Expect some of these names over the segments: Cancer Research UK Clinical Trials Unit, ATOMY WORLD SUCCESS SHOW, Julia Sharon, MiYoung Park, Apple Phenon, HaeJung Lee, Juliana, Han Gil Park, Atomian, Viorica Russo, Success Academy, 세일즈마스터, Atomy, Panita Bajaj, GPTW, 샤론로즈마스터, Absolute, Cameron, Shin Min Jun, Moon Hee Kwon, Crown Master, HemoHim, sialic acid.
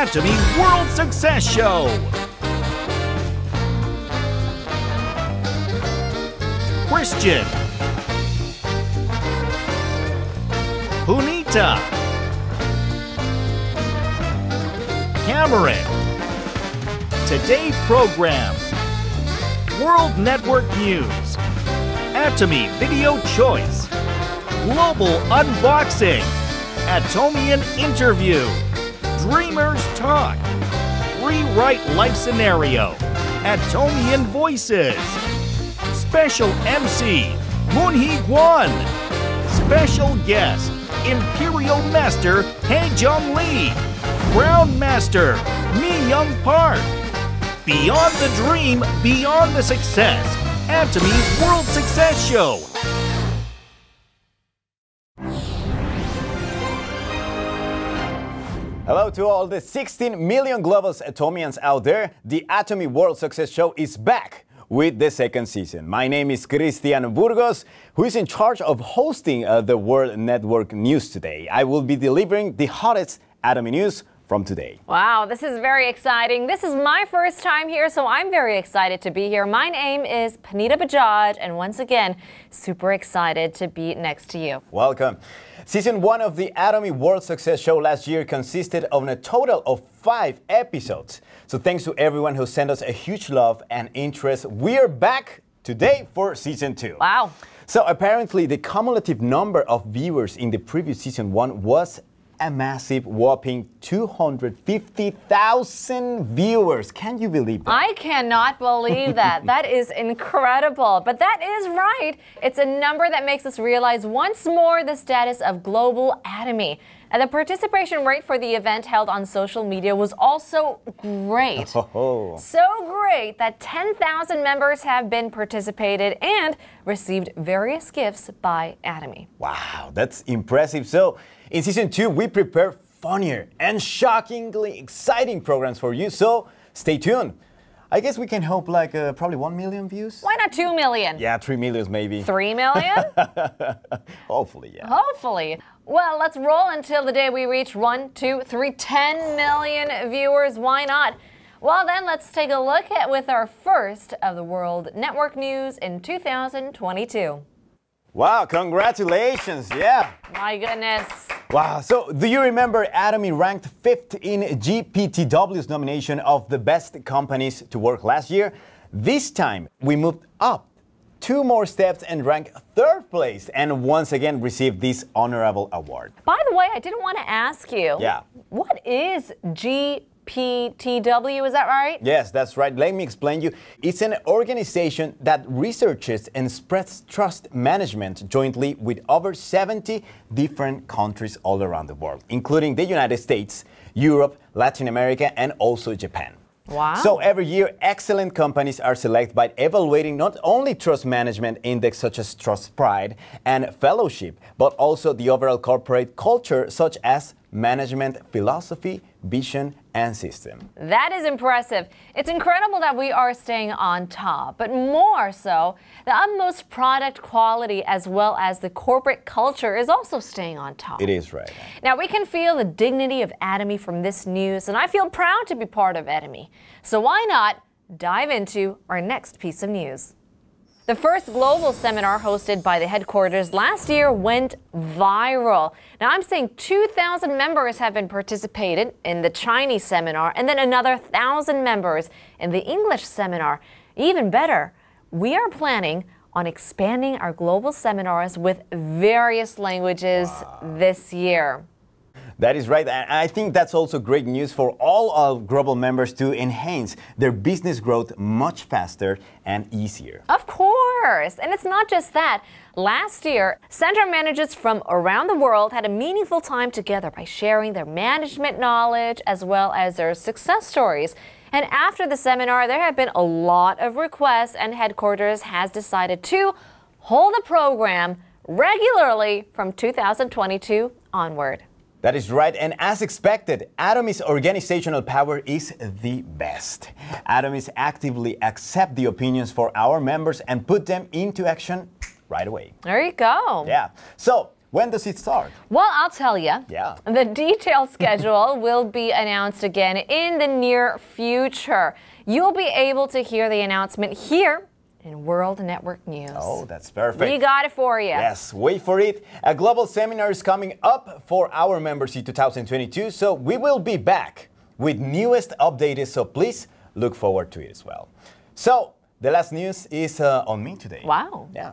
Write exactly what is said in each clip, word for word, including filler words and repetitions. Atomy World Success Show. Cristian, Panita, Cameron, Today Program, World Network News, Atomy Video Choice, Global Unboxing, Atomian Interview, Dreamers Talk, Rewrite Life Scenario, Atomian Voices, Special M C, Moon Hee Kwon. Special guest, Imperial Master, HaeJung Lee. Crown Master, MiYoung Park. Beyond the Dream, Beyond the Success. Atomy World Success Show. Hello to all the sixteen million global Atomians out there. The Atomy World Success Show is back with the second season. My name is Cristian Burgos, who is in charge of hosting uh, the World Network News today. I will be delivering the hottest Atomy news from today. Wow, this is very exciting. This is my first time here, so I'm very excited to be here. My name is Panita Bajaj, and once again, super excited to be next to you. Welcome. Season one of the Atomy World Success Show last year consisted of a total of five episodes. So thanks to everyone who sent us a huge love and interest. We are back today for season two. Wow. So apparently the cumulative number of viewers in the previous season one was a massive whopping two hundred fifty thousand viewers. Can you believe that? I cannot believe that. That is incredible. But that is right. It's a number that makes us realize once more the status of global Atomy. And the participation rate for the event held on social media was also great. Oh. So great that ten thousand members have been participated and received various gifts by Atomy. Wow, that's impressive. So in season two, we prepare funnier and shockingly exciting programs for you. So stay tuned. I guess we can hope like uh, probably one million views. Why not two million? Yeah, three million maybe. three million? Hopefully, yeah. Hopefully. Well, let's roll until the day we reach one, two, three, ten million viewers. Why not? Well, then let's take a look at with our first of the World Network News in two thousand twenty-two. Wow, congratulations, yeah. My goodness. Wow, so do you remember Atomy ranked fifth in G P T W's nomination of the best companies to work last year? This time, we moved up two more steps and ranked third place and once again received this honorable award. By the way, I didn't want to ask you. Yeah. What is G P T W? G P T W, is that right? Yes, that's right. Let me explain you. It's an organization that researches and spreads trust management jointly with over seventy different countries all around the world, including the United States, Europe, Latin America, and also Japan. Wow. So every year, excellent companies are selected by evaluating not only trust management index such as Trust Pride and Fellowship, but also the overall corporate culture such as management philosophy, vision, and system. That is impressive. It's incredible that we are staying on top, but more so, the utmost product quality as well as the corporate culture is also staying on top. It is right. Now, we can feel the dignity of Atomy from this news, and I feel proud to be part of Atomy. So why not dive into our next piece of news? The first global seminar hosted by the headquarters last year went viral. Now, I'm saying two thousand members have been participated in the Chinese seminar and then another one thousand members in the English seminar. Even better, we are planning on expanding our global seminars with various languages wow. this year. That is right, and I think that's also great news for all our global members to enhance their business growth much faster and easier. Of course, and it's not just that. Last year, center managers from around the world had a meaningful time together by sharing their management knowledge as well as their success stories. And after the seminar, there have been a lot of requests, and headquarters has decided to hold the program regularly from two thousand twenty-two onward. That is right, and as expected, Atomy's organizational power is the best. Atomy actively accepts the opinions for our members and put them into action right away. There you go. Yeah. So When does it start? Well, I'll tell you. Yeah. The detailed schedule will be announced again in the near future. You'll be able to hear the announcement here in World Network News. Oh, that's perfect. We got it for you. Yes, wait for it. A global seminar is coming up for our members in two thousand twenty-two, so we will be back with newest updates, so please look forward to it as well. So, the last news is uh, on me today. Wow. Yeah.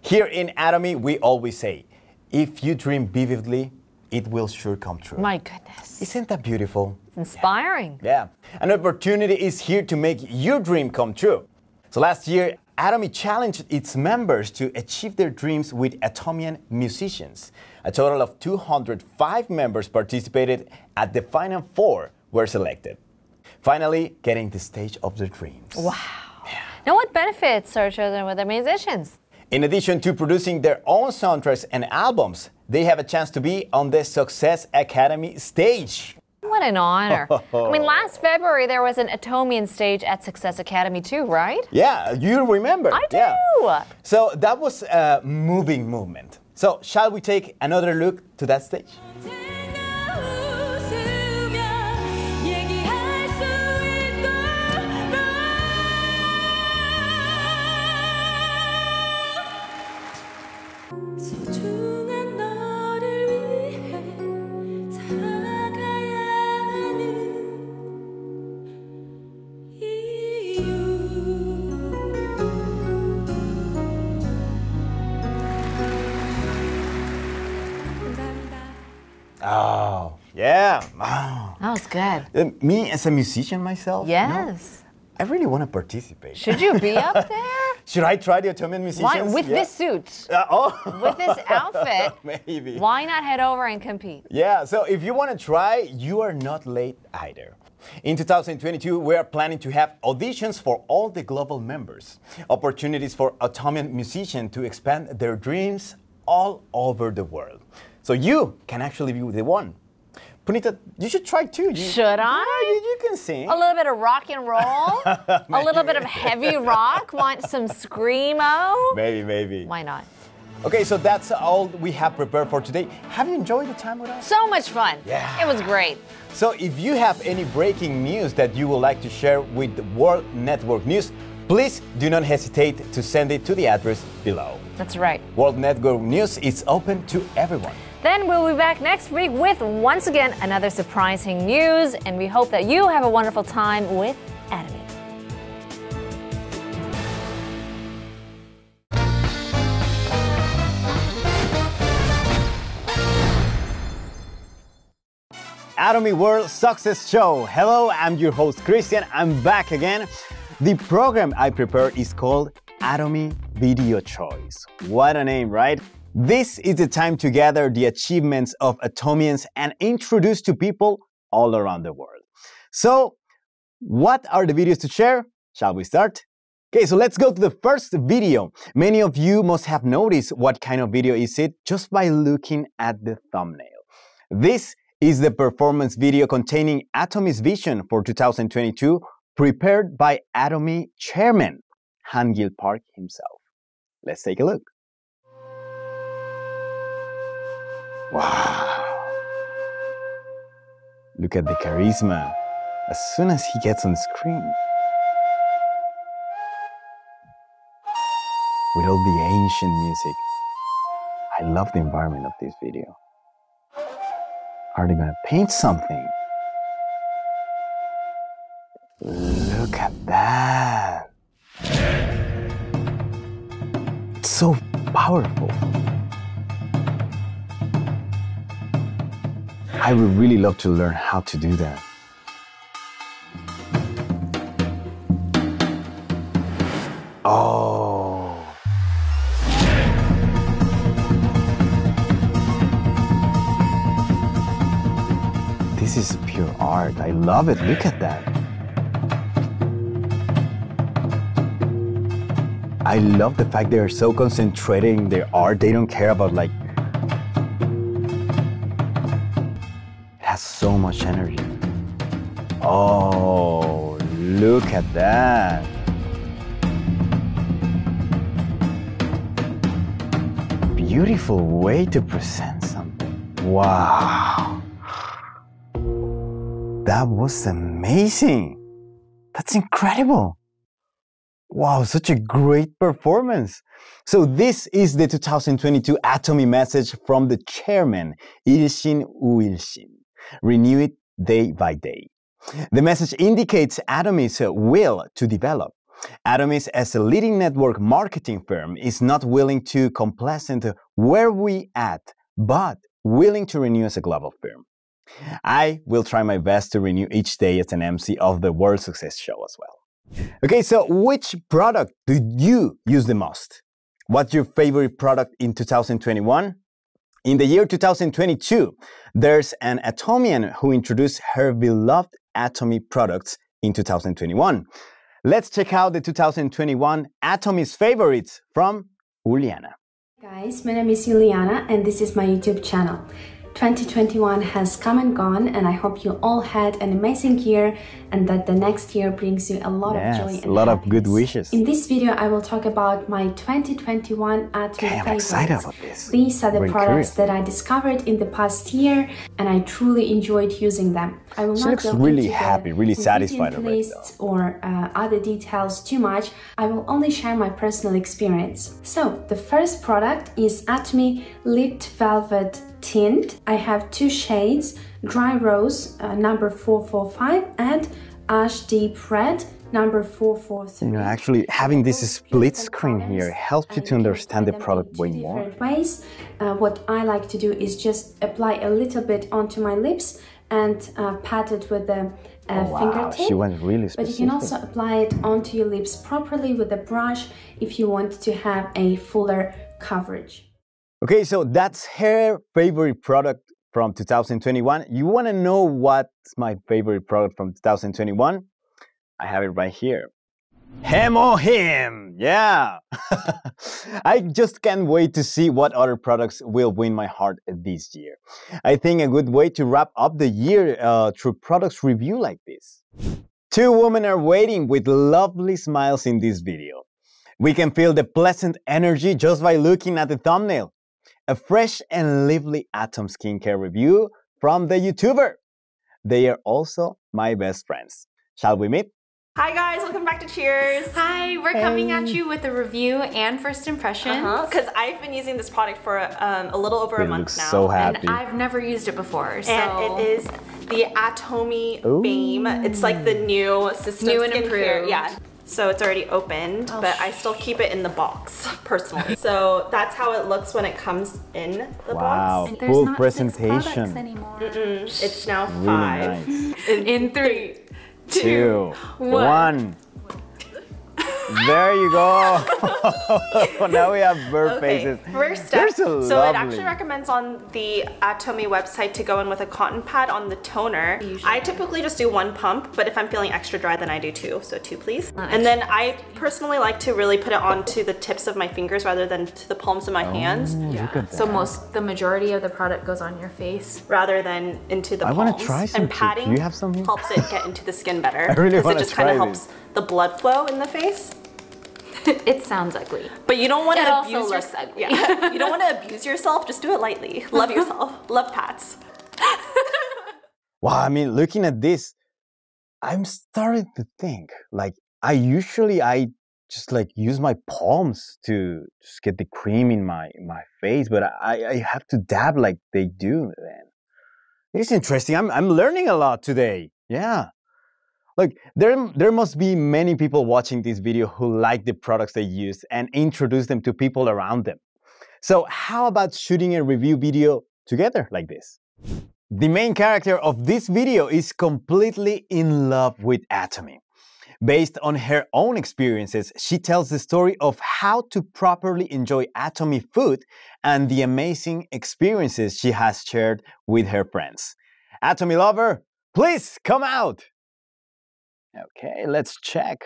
Here in Atomy, we always say, if you dream vividly, it will sure come true. My goodness. Isn't that beautiful? It's inspiring. Yeah. yeah. An opportunity is here to make your dream come true. So last year, Atomy challenged its members to achieve their dreams with Atomian musicians. A total of two hundred five members participated at the final four were selected, finally getting the stage of their dreams. Wow. Yeah. Now what benefits are children with their musicians? In addition to producing their own soundtracks and albums, they have a chance to be on the Success Academy stage. What an honor. I mean, last February, there was an Atomian stage at Success Academy too, right? Yeah, you remember. I do. Yeah. So that was a moving movement. So shall we take another look to that stage? Oh, yeah. Oh. That was good. Uh, me as a musician myself? Yes. No, I really want to participate. Should you be up there? Should I try the Atomian musicians? Why, with yeah. this suit. Uh, oh. With this outfit. Maybe. Why not head over and compete? Yeah, so if you want to try, you are not late either. In two thousand twenty-two, we are planning to have auditions for all the global members. Opportunities for Atomian musicians to expand their dreams all over the world. So you can actually be the one. Panita, you should try too. You, should I? Yeah, you, you can sing. A little bit of rock and roll, a little bit of heavy rock, want some screamo? Maybe, maybe. Why not? Okay, so that's all we have prepared for today. Have you enjoyed the time with us? So much fun. Yeah. It was great. So if you have any breaking news that you would like to share with World Network News, please do not hesitate to send it to the address below. That's right. World Network News is open to everyone. Then we'll be back next week with, once again, another surprising news, and we hope that you have a wonderful time with Atomy. Atomy World Success Show. Hello, I'm your host, Cristian. I'm back again. The program I prepared is called Atomy Video Choice. What a name, right? This is the time to gather the achievements of Atomians and introduce to people all around the world. So, what are the videos to share? Shall we start? Okay, so let's go to the first video. Many of you must have noticed what kind of video is it just by looking at the thumbnail. This is the performance video containing Atomy's vision for two thousand twenty-two, prepared by Atomy chairman Han Gil Park himself. Let's take a look. Wow! Look at the charisma as soon as he gets on screen. With all the ancient music. I love the environment of this video. Are they gonna paint something? Look at that! It's so powerful. I would really love to learn how to do that. Oh. This is pure art. I love it. Look at that. I love the fact they are so concentrated in their art. They don't care about like so much energy. Oh, look at that. beautiful way to present something. Wow. That was amazing. That's incredible. Wow, such a great performance. So this is the two thousand twenty-two Atomy message from the chairman, Il-shin Uil-shin. Renew it day by day. The message indicates Atomy's will to develop. Atomy, as a leading network marketing firm, is not willing to complacent where we at, but willing to renew as a global firm. I will try my best to renew each day as an M C of the World Success Show as well. Okay, so which product do you use the most? What's your favorite product in two thousand twenty-one? In the year two thousand twenty-two, there's an Atomian who introduced her beloved Atomy products in two thousand twenty-one. Let's check out the two thousand twenty-one Atomy's favorites from Juliana. Guys, my name is Juliana and this is my YouTube channel. twenty twenty-one has come and gone and I hope you all had an amazing year and that the next year brings you a lot yes, of joy and a lot happiness. Of good wishes. In this video, I will talk about my twenty twenty-one Atomy okay, I'm favorites. Excited about this. These are the Very products curious. That I discovered in the past year and I truly enjoyed using them. I will she not looks go really into happy, really satisfied lists or uh, other details too much. I will only share my personal experience. So, the first product is Atomy Lipped Velvet Tint. I have two shades, Dry Rose uh, number four four five and Ash Deep Red number four four three. You know, actually having this split screen here helps you to understand the product way more. Different ways. Uh, what I like to do is just apply a little bit onto my lips and uh, pat it with the Uh, oh, wow. fingertip, she went really specific. But you can also apply it onto your lips properly with a brush if you want to have a fuller coverage. Okay, so that's her favorite product from two thousand twenty-one. You want to know what's my favorite product from two thousand twenty-one? I have it right here. HemoHim! Yeah! I just can't wait to see what other products will win my heart this year. I think a good way to wrap up the year uh, through products review like this. Two women are waiting with lovely smiles in this video. We can feel the pleasant energy just by looking at the thumbnail. A fresh and lively Atom skincare review from the YouTuber. They are also my best friends. Shall we meet? Hi guys, welcome back to Cheers! Hi, we're hey. coming at you with a review and first impressions. Because uh -huh, I've been using this product for um, a little over it a month looks now. so happy. And I've never used it before, so... And it is the Atomy Ooh. Beam. It's like the new system New and improved. Care. Yeah. So it's already opened, oh, but I still keep it in the box, personally. So that's how it looks when it comes in the wow. box. Wow, full not presentation. Six anymore. Mm -mm. It's now really five. Nice. in, in three. Two, one. one. There you go. Now we have bird okay. faces. First step. So, so it actually recommends on the Atomy website to go in with a cotton pad on the toner. Usually. I typically just do one pump, but if I'm feeling extra dry, then I do two. So two, please. Not and then I personally like to really put it onto the tips of my fingers rather than to the palms of my oh, hands. Yeah. So most, the majority of the product goes on your face rather than into the I palms. I want to try some. And padding you have some helps it get into the skin better. I really want to try it. Because it just kind of helps the blood flow in the face. It sounds ugly, but you don't want to abuse yourself. Yeah. You don't want to abuse yourself. Just do it lightly. Love yourself. Love pats. Wow, I mean, looking at this, I'm starting to think like I usually I just like use my palms to just get the cream in my my face, but I I have to dab like they do. Then it's interesting. I'm I'm learning a lot today. Yeah. Look, there, there must be many people watching this video who like the products they use and introduce them to people around them. So how about shooting a review video together like this? The main character of this video is completely in love with Atomy. Based on her own experiences, she tells the story of how to properly enjoy Atomy food and the amazing experiences she has shared with her friends. Atomy lover, please come out! Okay, let's check.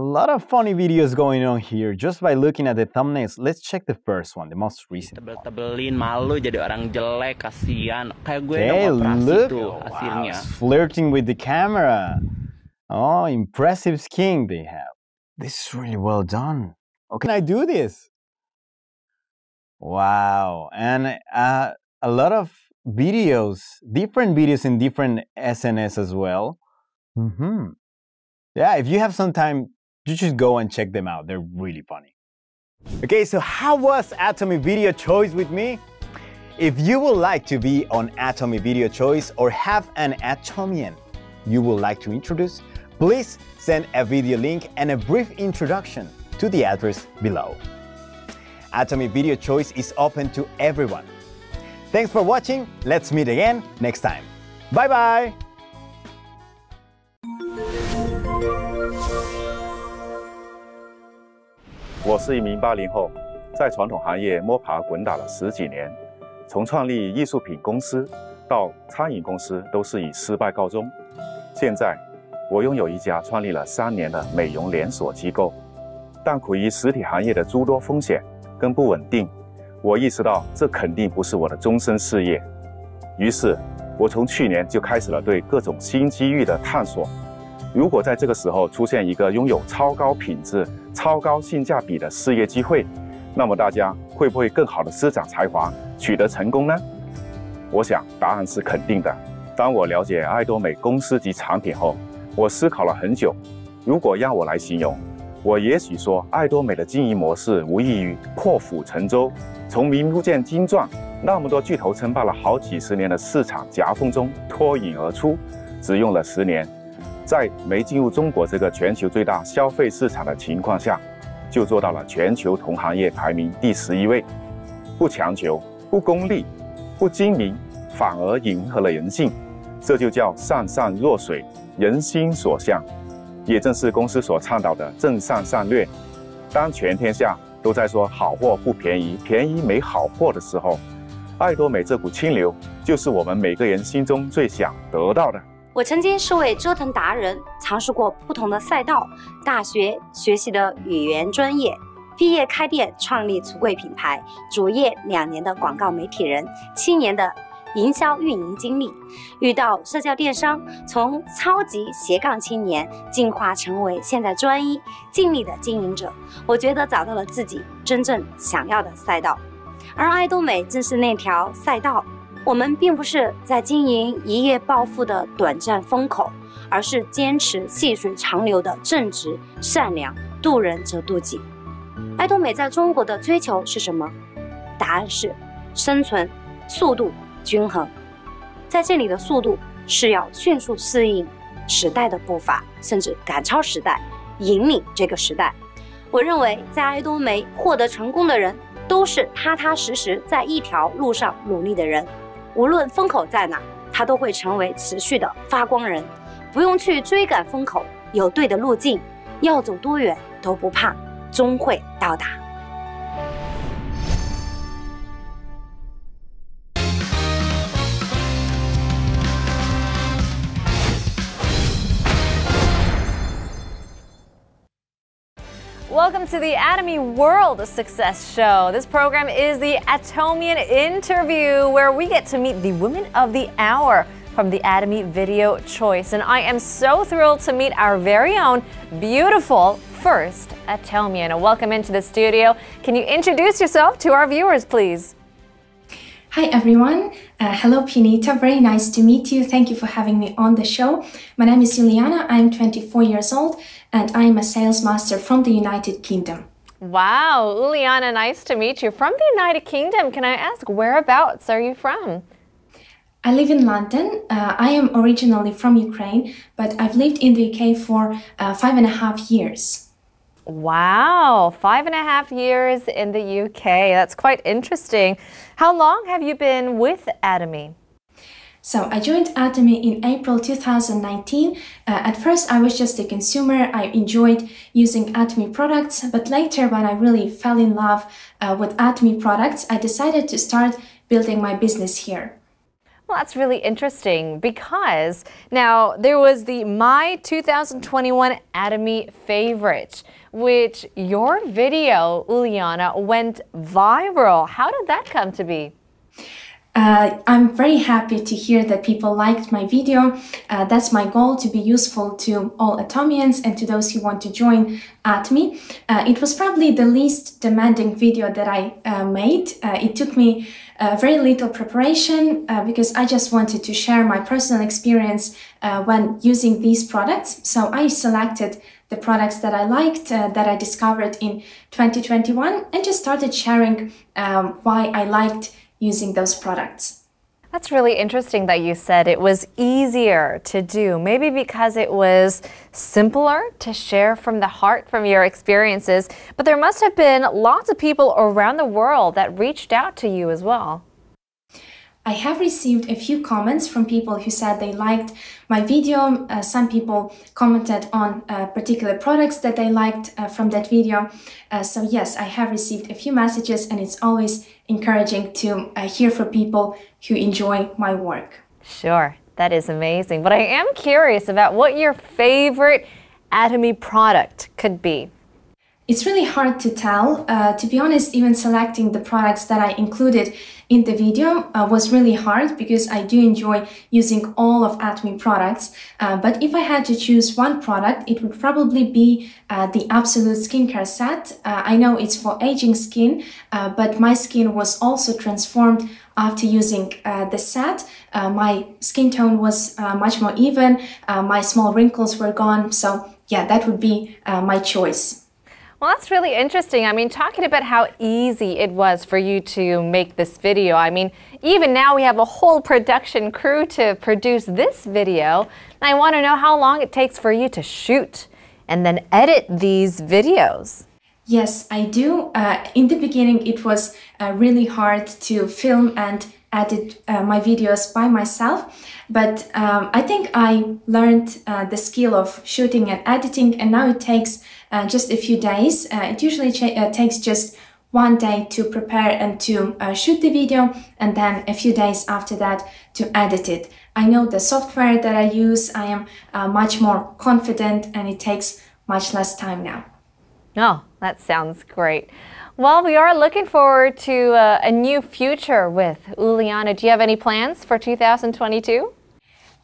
A lot of funny videos going on here just by looking at the thumbnails. Let's check the first one, the most recent one. Okay, look, wow, flirting with the camera. Oh, impressive skin they have. This is really well done. Okay, can I do this? Wow. And uh, a lot of videos, different videos in different S N S as well. Mm-hmm. Yeah, if you have some time, you should go and check them out. They're really funny. Okay, so how was Atomy Video Choice with me? If you would like to be on Atomy Video Choice or have an Atomian you would like to introduce, please send a video link and a brief introduction to the address below. Atomy Video Choice is open to everyone. Thanks for watching. Let's meet again next time. Bye-bye. I'm eighty-eight零后, 在传统行业摸爬滚打了十几年，从创立艺术品公司到餐饮公司都是以失败告终。现在，我拥有一家创立了三年的美容连锁机构，但苦于实体行业的诸多风险跟不稳定，我意识到这肯定不是我的终身事业。于是，我从去年就开始了对各种新机遇的探索。 如果在这个时候出现一个拥有超高品质、超高性价比的事业机会，那么大家会不会更好地施展才华，取得成功呢？我想答案是肯定的。当我了解爱多美公司及产品后，我思考了很久。如果让我来形容，我也许说爱多美的经营模式无异于破釜沉舟，从名不见经传、那么多巨头称霸了好几十年的市场夹缝中脱颖而出，只用了十年。 在没进入中国这个全球最大消费市场的情况下，就做到了全球同行业排名第十一位。不强求，不功利，不精明，反而迎合了人性，这就叫上善若水，人心所向。也正是公司所倡导的正向战略。当全天下都在说好货不便宜，便宜没好货的时候，爱多美这股清流就是我们每个人心中最想得到的。 我曾经是位折腾达人，尝试过不同的赛道。大学学习的语言专业，毕业开店创立橱柜品牌，主业两年的广告媒体人，七年的营销运营经历。遇到社交电商，从超级斜杠青年进化成为现在专一、尽力的经营者。我觉得找到了自己真正想要的赛道，而爱多美正是那条赛道。 我们并不是在经营一夜暴富的短暂风口，而是坚持细水长流的正直、善良，渡人则渡己。爱多美在中国的追求是什么？答案是生存、速度、均衡。在这里的速度是要迅速适应时代的步伐，甚至赶超时代，引领这个时代。我认为，在爱多美获得成功的人，都是踏踏实实在一条路上努力的人。 无论风口在哪，他都会成为持续的发光人。不用去追赶风口，有对的路径，要走多远都不怕，终会到达。Welcome to the Atomy World Success Show. This program is the Atomian Interview, where we get to meet the women of the hour from the Atomy Video Choice. And I am so thrilled to meet our very own beautiful first Atomian. Welcome into the studio. Can you introduce yourself to our viewers, please? Hi everyone, uh, hello Panita, very nice to meet you. Thank you for having me on the show. My name is Juliana, I'm twenty-four years old and I'm a sales master from the United Kingdom. Wow, Juliana, nice to meet you. From the United Kingdom, can I ask whereabouts are you from? I live in London. Uh, I am originally from Ukraine, but I've lived in the U K for uh, five and a half years. Wow, five and a half years in the U K. That's quite interesting. How long have you been with Atomy? So I joined Atomy in April two thousand nineteen. Uh, at first, I was just a consumer. I enjoyed using Atomy products, but later when I really fell in love uh, with Atomy products, I decided to start building my business here. Well, that's really interesting because now there was the My twenty twenty-one Atomy Favorite, which your video, Juliana, went viral. How did that come to be? Uh, I'm very happy to hear that people liked my video. Uh, that's my goal, to be useful to all Atomians and to those who want to join Atomy. Uh, it was probably the least demanding video that I uh, made. Uh, it took me uh, very little preparation uh, because I just wanted to share my personal experience uh, when using these products. So I selected the products that I liked, uh, that I discovered in twenty twenty-one, and just started sharing um, why I liked using those products. That's really interesting that you said it was easier to do, maybe because it was simpler to share from the heart, from your experiences, but there must have been lots of people around the world that reached out to you as well. I have received a few comments from people who said they liked my video. Uh, some people commented on uh, particular products that they liked uh, from that video. Uh, so yes, I have received a few messages, and it's always encouraging to uh, hear from people who enjoy my work. Sure, that is amazing. But I am curious about what your favorite Atomy product could be. It's really hard to tell. Uh, to be honest, even selecting the products that I included in the video uh, was really hard, because I do enjoy using all of Atomy products. Uh, but if I had to choose one product, it would probably be uh, the Absolute skincare set. Uh, I know it's for aging skin, uh, but my skin was also transformed after using uh, the set. Uh, my skin tone was uh, much more even. Uh, my small wrinkles were gone. So yeah, that would be uh, my choice. Well, that's really interesting. I mean, talking about how easy it was for you to make this video. I mean, even now we have a whole production crew to produce this video. And I want to know how long it takes for you to shoot and then edit these videos. Yes, I do. Uh, in the beginning, it was uh, really hard to film and edit uh, my videos by myself, but um, I think I learned uh, the skill of shooting and editing, and now it takes uh, just a few days. Uh, it usually uh, takes just one day to prepare and to uh, shoot the video, and then a few days after that to edit it. I know the software that I use. I am uh, much more confident, and it takes much less time now. Oh, that sounds great. Well, we are looking forward to uh, a new future with Juliana. Do you have any plans for two thousand twenty-two?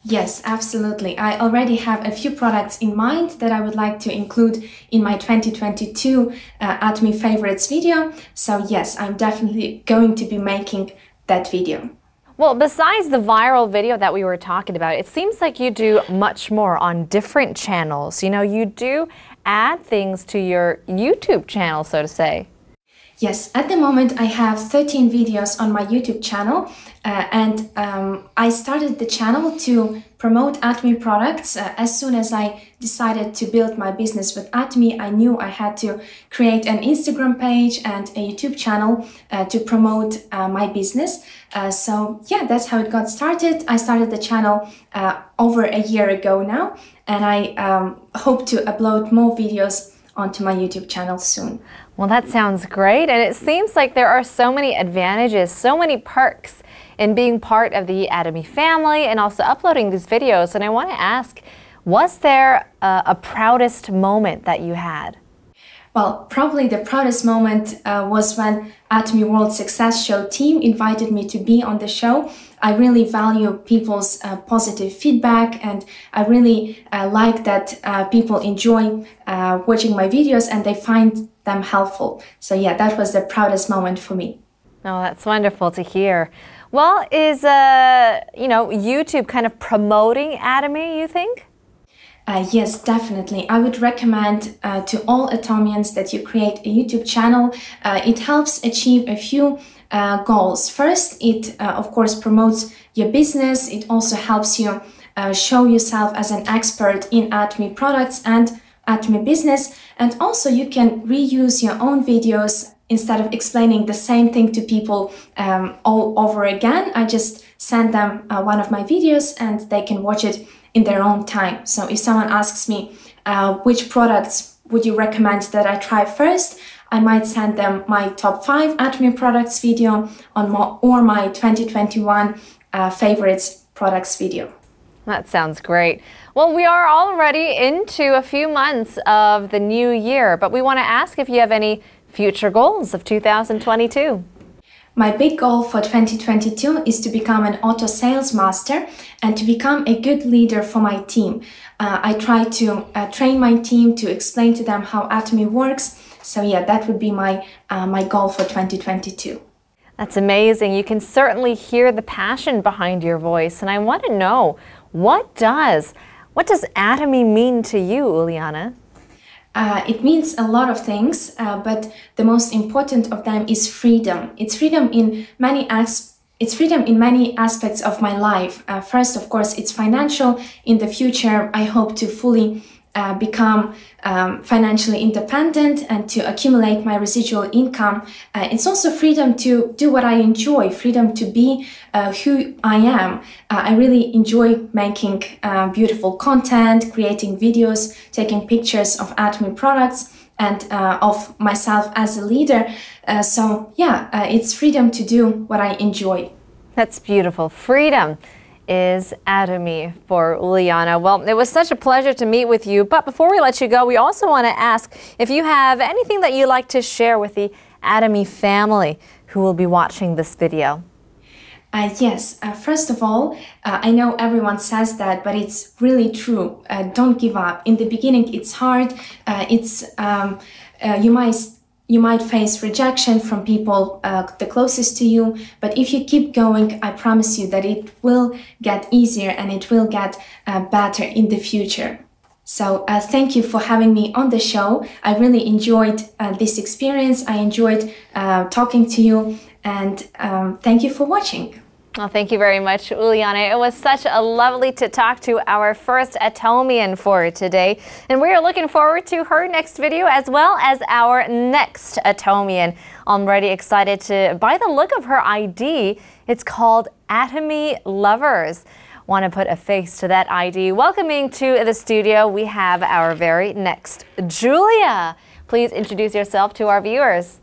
Yes, absolutely. I already have a few products in mind that I would like to include in my twenty twenty-two uh, Atomy Favorites video. So yes, I'm definitely going to be making that video. Well, besides the viral video that we were talking about, it seems like you do much more on different channels. You know, you do add things to your YouTube channel, so to say. Yes, at the moment I have thirteen videos on my YouTube channel, uh, and um, I started the channel to promote Atomy products. Uh, as soon as I decided to build my business with Atomy, I knew I had to create an Instagram page and a YouTube channel uh, to promote uh, my business. Uh, so yeah, that's how it got started. I started the channel uh, over a year ago now, and I um, hope to upload more videos onto my YouTube channel soon. Well, that sounds great, and it seems like there are so many advantages, so many perks in being part of the Atomy family and also uploading these videos. And I want to ask, was there a, a proudest moment that you had? Well, probably the proudest moment uh, was when Atomy World Success Show team invited me to be on the show. I really value people's uh, positive feedback, and I really uh, like that uh, people enjoy uh, watching my videos and they find them helpful. So yeah, that was the proudest moment for me. Oh, that's wonderful to hear. Well, is uh, you know, YouTube kind of promoting Atomy, you think? Uh, yes, definitely. I would recommend uh, to all Atomians that you create a YouTube channel. Uh, it helps achieve a few uh, goals. First, it uh, of course promotes your business. It also helps you uh, show yourself as an expert in Atomy products and Atomy business. And also you can reuse your own videos instead of explaining the same thing to people um, all over again. I just send them uh, one of my videos and they can watch it in their own time. So if someone asks me uh, which products would you recommend that I try first, I might send them my top five Atomy products video on my, or my twenty twenty-one uh, favorites products video. That sounds great. Well, we are already into a few months of the new year, but we want to ask if you have any future goals of two thousand twenty-two. My big goal for twenty twenty-two is to become an auto sales master and to become a good leader for my team. Uh, I try to uh, train my team to explain to them how Atomy works. So yeah, that would be my, uh, my goal for twenty twenty-two. That's amazing. You can certainly hear the passion behind your voice. And I want to know, what does, what does Atomy mean to you, Juliana? Uh, it means a lot of things, uh, but the most important of them is freedom. It's freedom in many as it's freedom in many aspects of my life. Uh, first, of course, it's financial. In the future, I hope to fully uh, become um, financially independent and to accumulate my residual income. Uh, it's also freedom to do what I enjoy, freedom to be uh, who I am. Uh, I really enjoy making uh, beautiful content, creating videos, taking pictures of Atomy products and uh, of myself as a leader. Uh, so yeah, uh, it's freedom to do what I enjoy. That's beautiful. Freedom is Atomy for Juliana. Well, it was such a pleasure to meet with you, but before we let you go, we also want to ask if you have anything that you'd like to share with the Atomy family who will be watching this video. Uh, yes, uh, first of all, uh, I know everyone says that, but it's really true. Uh, don't give up. In the beginning, it's hard. Uh, it's um, uh, you might you might face rejection from people uh, the closest to you, but if you keep going, I promise you that it will get easier and it will get uh, better in the future. So uh, thank you for having me on the show. I really enjoyed uh, this experience. I enjoyed uh, talking to you. And um, thank you for watching. Well, thank you very much, Juliana. It was such a lovely to talk to our first Atomian for today. And we are looking forward to her next video as well as our next Atomian. I'm already excited to by the look of her I D. It's called Atomy Lovers. Want to put a face to that I D. Welcoming to the studio, we have our very next Julia. Please introduce yourself to our viewers.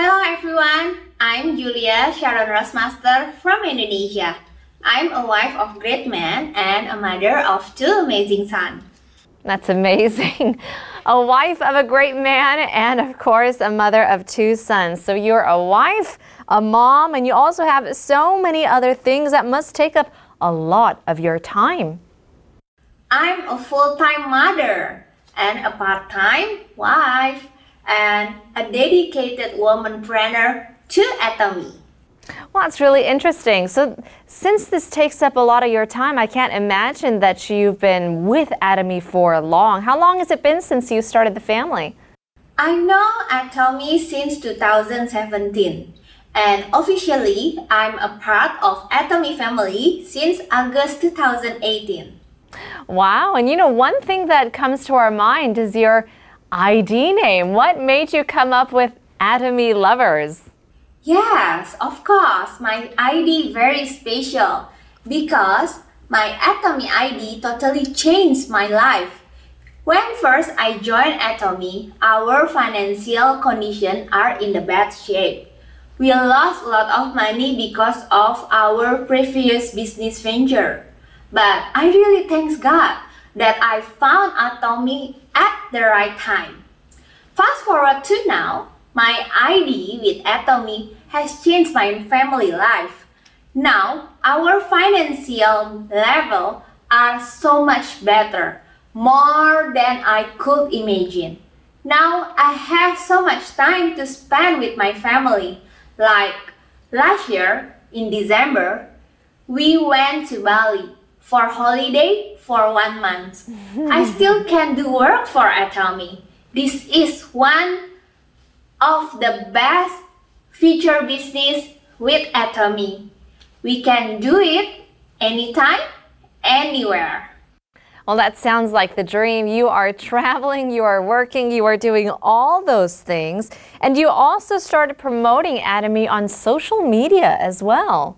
Hello everyone, I'm Julia Sharon Master from Indonesia. I'm a wife of a great man and a mother of two amazing sons. That's amazing. A wife of a great man and of course a mother of two sons. So you're a wife, a mom, and you also have so many other things that must take up a lot of your time. I'm a full-time mother and a part-time wife, and a dedicated womanpreneur to Atomy. Well, that's really interesting. So since this takes up a lot of your time, I can't imagine that you've been with Atomy for long. How long has it been since you started the family? I know Atomy since two thousand seventeen. And officially, I'm a part of Atomy family since August two thousand eighteen. Wow, and you know, one thing that comes to our mind is your I D name. What made you come up with Atomy Lovers? Yes, of course, my I D very special because my Atomy I D totally changed my life. When first I joined Atomy, our financial condition are in the bad shape. We lost a lot of money because of our previous business venture. But I really thank God that I found Atomy at the right time. Fast forward to now, my I D with Atomy has changed my family life. Now, our financial level are so much better, more than I could imagine. Now, I have so much time to spend with my family. Like last year, in December, we went to Bali for holiday for one month. I still can do work for Atomy. This is one of the best future business with Atomy. We can do it anytime, anywhere. Well, that sounds like the dream. You are traveling, you are working, you are doing all those things. And you also started promoting Atomy on social media as well.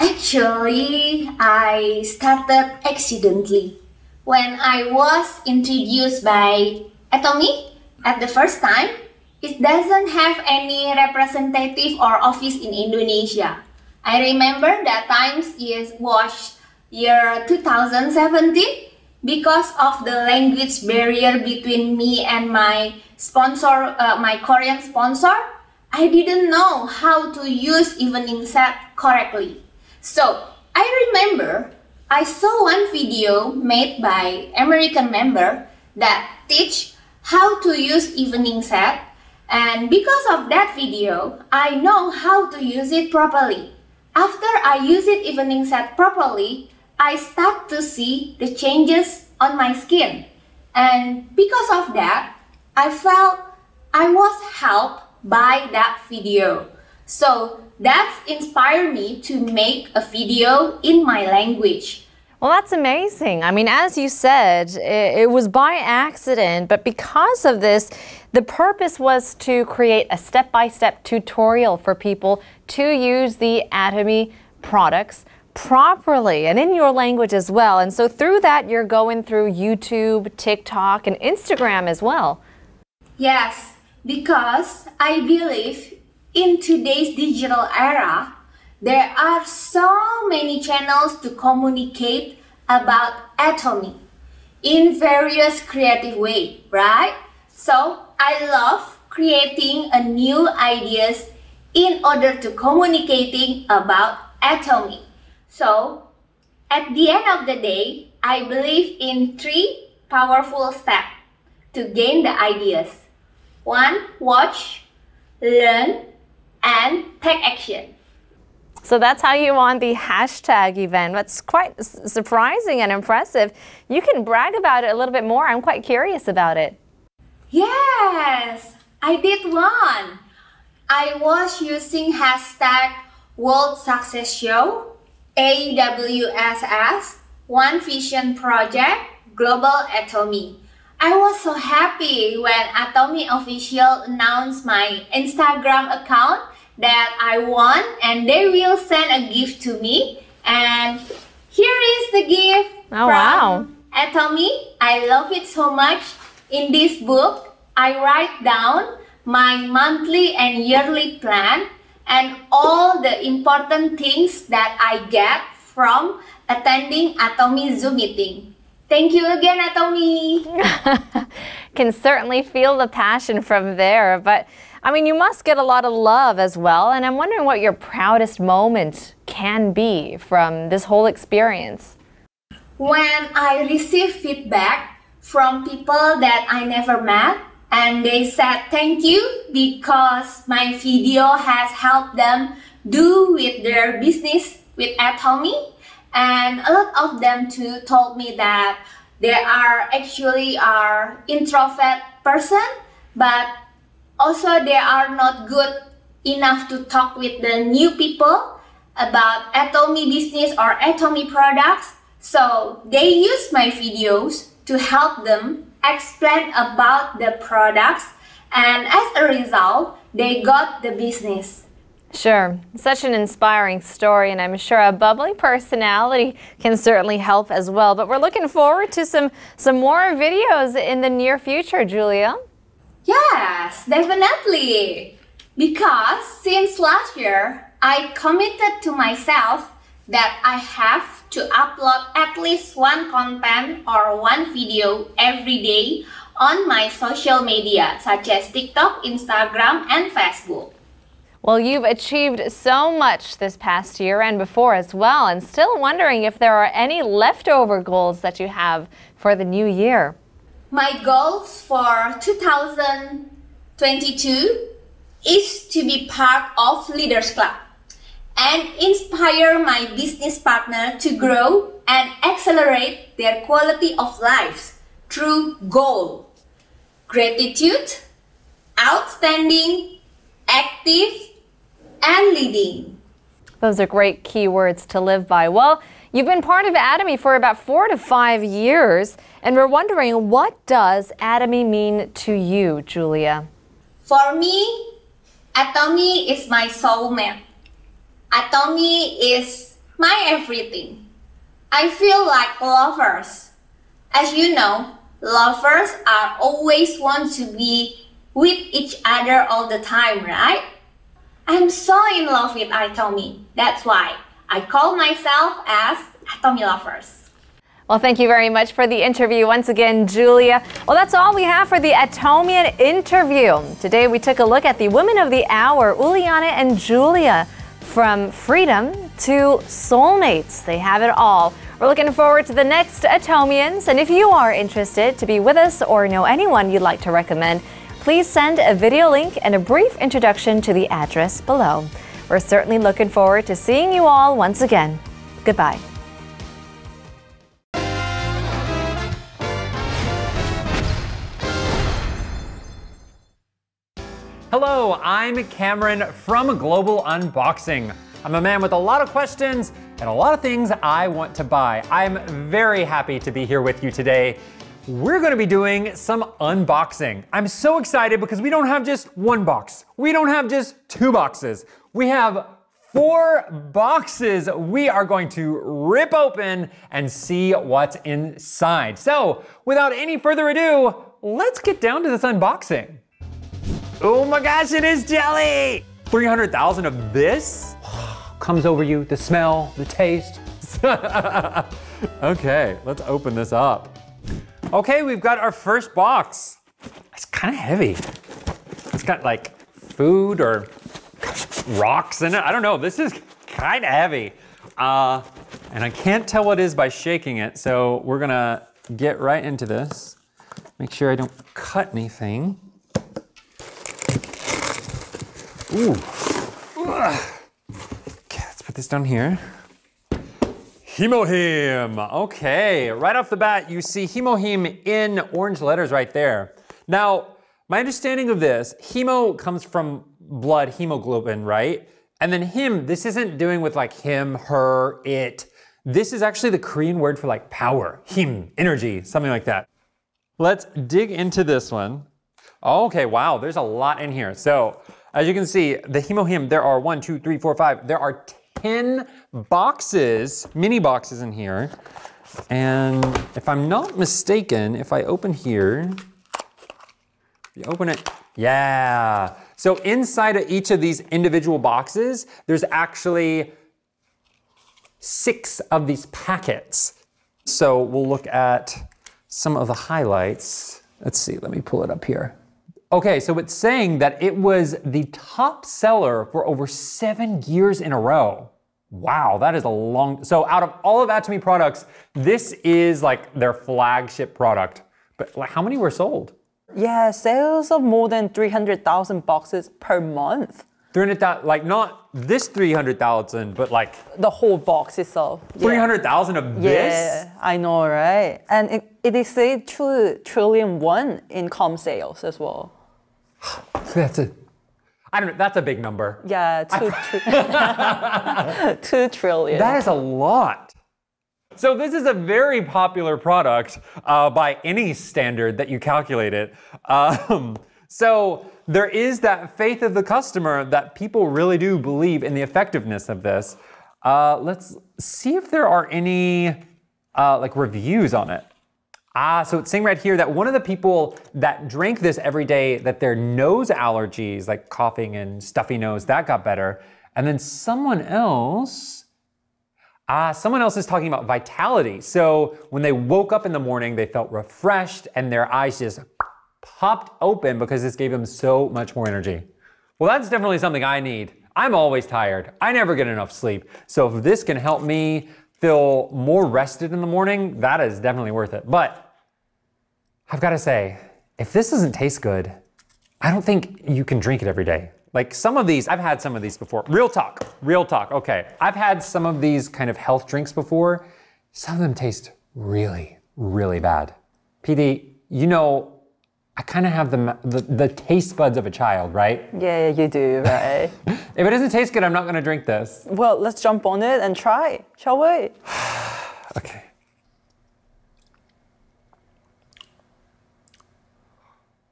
Actually, I started accidentally. When I was introduced by Atomy at the first time, it doesn't have any representative or office in Indonesia. I remember that times it was year two thousand seventeen because of the language barrier between me and my sponsor, uh, my Korean sponsor. I didn't know how to use evening set correctly. So I remember I saw one video made by American member that teach how to use evening set, and because of that video, I know how to use it properly. After I use it evening set properly, I start to see the changes on my skin. And because of that, I felt I was helped by that video. So that's inspired me to make a video in my language. Well, that's amazing. I mean, as you said, it, it was by accident, but because of this, the purpose was to create a step-by-step tutorial for people to use the Atomy products properly and in your language as well. And so through that, you're going through YouTube, TikTok, and Instagram as well. Yes, because I believe in today's digital era, there are so many channels to communicate about Atomy in various creative ways, right? So I love creating a new ideas in order to communicating about Atomy. So at the end of the day, I believe in three powerful steps to gain the ideas. One, watch, learn, and take action. So that's how you won the hashtag event. That's quite surprising and impressive. You can brag about it a little bit more. I'm quite curious about it. Yes, I did one. I was using hashtag World Success Show, A W S S, One Vision Project, Global Atomy. I was so happy when Atomy official announced my Instagram account that I won, and they will send a gift to me. And here is the gift oh, from wow. Atomy. I love it so much. In this book, I write down my monthly and yearly plan and all the important things that I get from attending Atomy Zoom meeting. Thank you again, Atomy. Can certainly feel the passion from there, but I mean, you must get a lot of love as well, and I'm wondering what your proudest moment can be from this whole experience. When I receive feedback from people that I never met, and they said thank you because my video has helped them do with their business with Atomy. And a lot of them too told me that they are actually are introvert person, but also they are not good enough to talk with the new people about Atomy business or Atomy products. So they use my videos to help them explain about the products, and as a result, they got the business. Sure. Such an inspiring story, and I'm sure a bubbly personality can certainly help as well. But we're looking forward to some, some more videos in the near future, Julia. Yes, definitely. Because since last year, I committed to myself that I have to upload at least one content or one video every day on my social media, such as TikTok, Instagram, and Facebook. Well, you've achieved so much this past year and before as well, and still wondering if there are any leftover goals that you have for the new year. My goals for two thousand twenty-two is to be part of Leaders Club and inspire my business partner to grow and accelerate their quality of life through goal, gratitude, outstanding, active, and leading. Those are great keywords to live by. Well, you've been part of Atomy for about four to five years, and we're wondering, what does Atomy mean to you, Julia? For me, Atomy is my soulmate. Atomy is my everything. I feel like lovers. As you know, lovers are always want to be with each other all the time, right? I'm so in love with Atomy. That's why I call myself as Atomy lovers. Well, thank you very much for the interview once again, Julia. Well, that's all we have for the Atomian interview. Today, we took a look at the Women of the Hour, Juliana and Julia, from freedom to soulmates. They have it all. We're looking forward to the next Atomians. And if you are interested to be with us or know anyone you'd like to recommend, please send a video link and a brief introduction to the address below. We're certainly looking forward to seeing you all once again. Goodbye. Hello, I'm Cameron from Global Unboxing. I'm a man with a lot of questions and a lot of things I want to buy. I'm very happy to be here with you today. We're gonna be doing some unboxing. I'm so excited because we don't have just one box. We don't have just two boxes. We have four boxes we are going to rip open and see what's inside. So without any further ado, let's get down to this unboxing. Oh my gosh, it is jelly! three hundred thousand of this? Comes over you, the smell, the taste. Okay, let's open this up. Okay, we've got our first box. It's kind of heavy. It's got like food or rocks in it. I don't know, this is kind of heavy. Uh, and I can't tell what it is by shaking it, so we're gonna get right into this. Make sure I don't cut anything. Ooh. Ugh. Okay, let's put this down here. HemoHim. Okay, right off the bat, you see HemoHim in orange letters right there. Now, my understanding of this, hemo comes from blood, hemoglobin, right? And then him, this isn't doing with like him, her, it. This is actually the Korean word for like power, him, energy, something like that. Let's dig into this one. Okay, wow, there's a lot in here. So, as you can see, the HemoHim, there are one, two, three, four, five. There are ten boxes, mini boxes in here. And if I'm not mistaken, if I open here, if you open it, yeah. So inside of each of these individual boxes, there's actually six of these packets. So we'll look at some of the highlights. Let's see, let me pull it up here. Okay, so it's saying that it was the top seller for over seven years in a row. Wow, that is a long, so out of all of Atomy products, this is like their flagship product. But like, how many were sold? Yeah, sales of more than three hundred thousand boxes per month. three hundred thousand, like not this three hundred thousand, but like. The whole box itself. three hundred thousand yeah. of this? Yeah, I know, right? And it, it is a two trillion won in comp sales as well. That's a, I don't know, that's a big number. Yeah, two, tri two trillion. That is a lot. So this is a very popular product uh, by any standard that you calculate it. Um, so there is that faith of the customer that people really do believe in the effectiveness of this. Uh, let's see if there are any uh, like reviews on it. Ah, so it's saying right here that one of the people that drank this every day, that their nose allergies, like coughing and stuffy nose, that got better. And then someone else, ah, someone else is talking about vitality. So when they woke up in the morning, they felt refreshed and their eyes just popped open because this gave them so much more energy. Well, that's definitely something I need. I'm always tired. I never get enough sleep. So if this can help me feel more rested in the morning, that is definitely worth it. But I've got to say, if this doesn't taste good, I don't think you can drink it every day. Like some of these, I've had some of these before. Real talk, real talk, okay. I've had some of these kind of health drinks before. Some of them taste really, really bad. P D, you know, I kind of have the, the, the taste buds of a child, right? Yeah, you do, right? If it doesn't taste good, I'm not gonna drink this. Well, let's jump on it and try, shall we? Okay.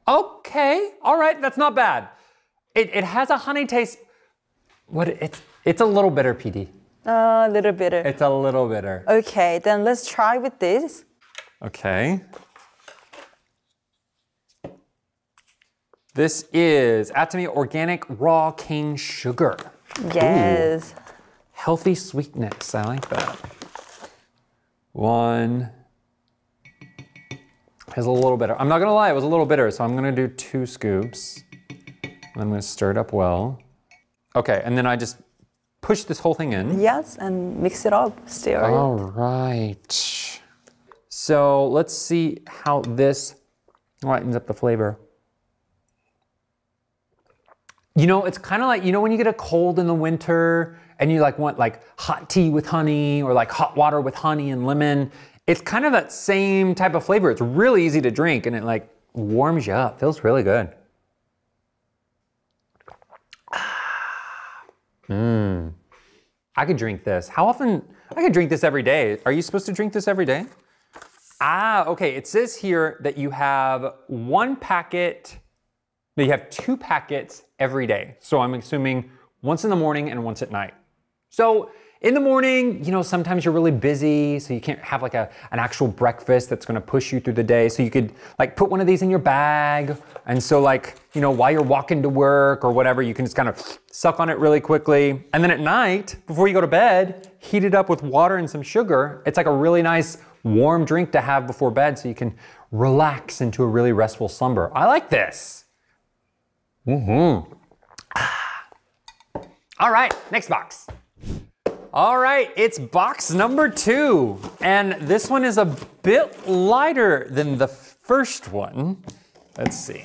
Okay, all right, that's not bad. It, it has a honey taste. What, it's, it's a little bitter, P D. Uh, a little bitter. It's a little bitter. Okay, then let's try with this. Okay. This is Atomy Organic Raw Cane Sugar. Yes. Ooh. Healthy sweetness, I like that. One, It's a little bitter. I'm not gonna lie, it was a little bitter, so I'm gonna do two scoops. I'm gonna stir it up well. Okay, and then I just push this whole thing in. Yes, and mix it up, stir it. All right. So let's see how this lightens up the flavor. You know, it's kind of like, you know when you get a cold in the winter and you like want like hot tea with honey or like hot water with honey and lemon. It's kind of that same type of flavor. It's really easy to drink and it like warms you up. Feels really good. Mmm. I could drink this. How often? I could drink this every day. Are you supposed to drink this every day? Ah, okay. It says here that you have one packet. Now you have two packets every day. So I'm assuming once in the morning and once at night. So in the morning, you know, sometimes you're really busy, so you can't have like a, an actual breakfast that's gonna push you through the day. So you could like put one of these in your bag. And so like, you know, while you're walking to work or whatever, you can just kind of suck on it really quickly. And then at night, before you go to bed, heat it up with water and some sugar. It's like a really nice warm drink to have before bed so you can relax into a really restful slumber. I like this. Mm-hmm. Ah. All right, next box. All right, it's box number two. And this one is a bit lighter than the first one. Let's see.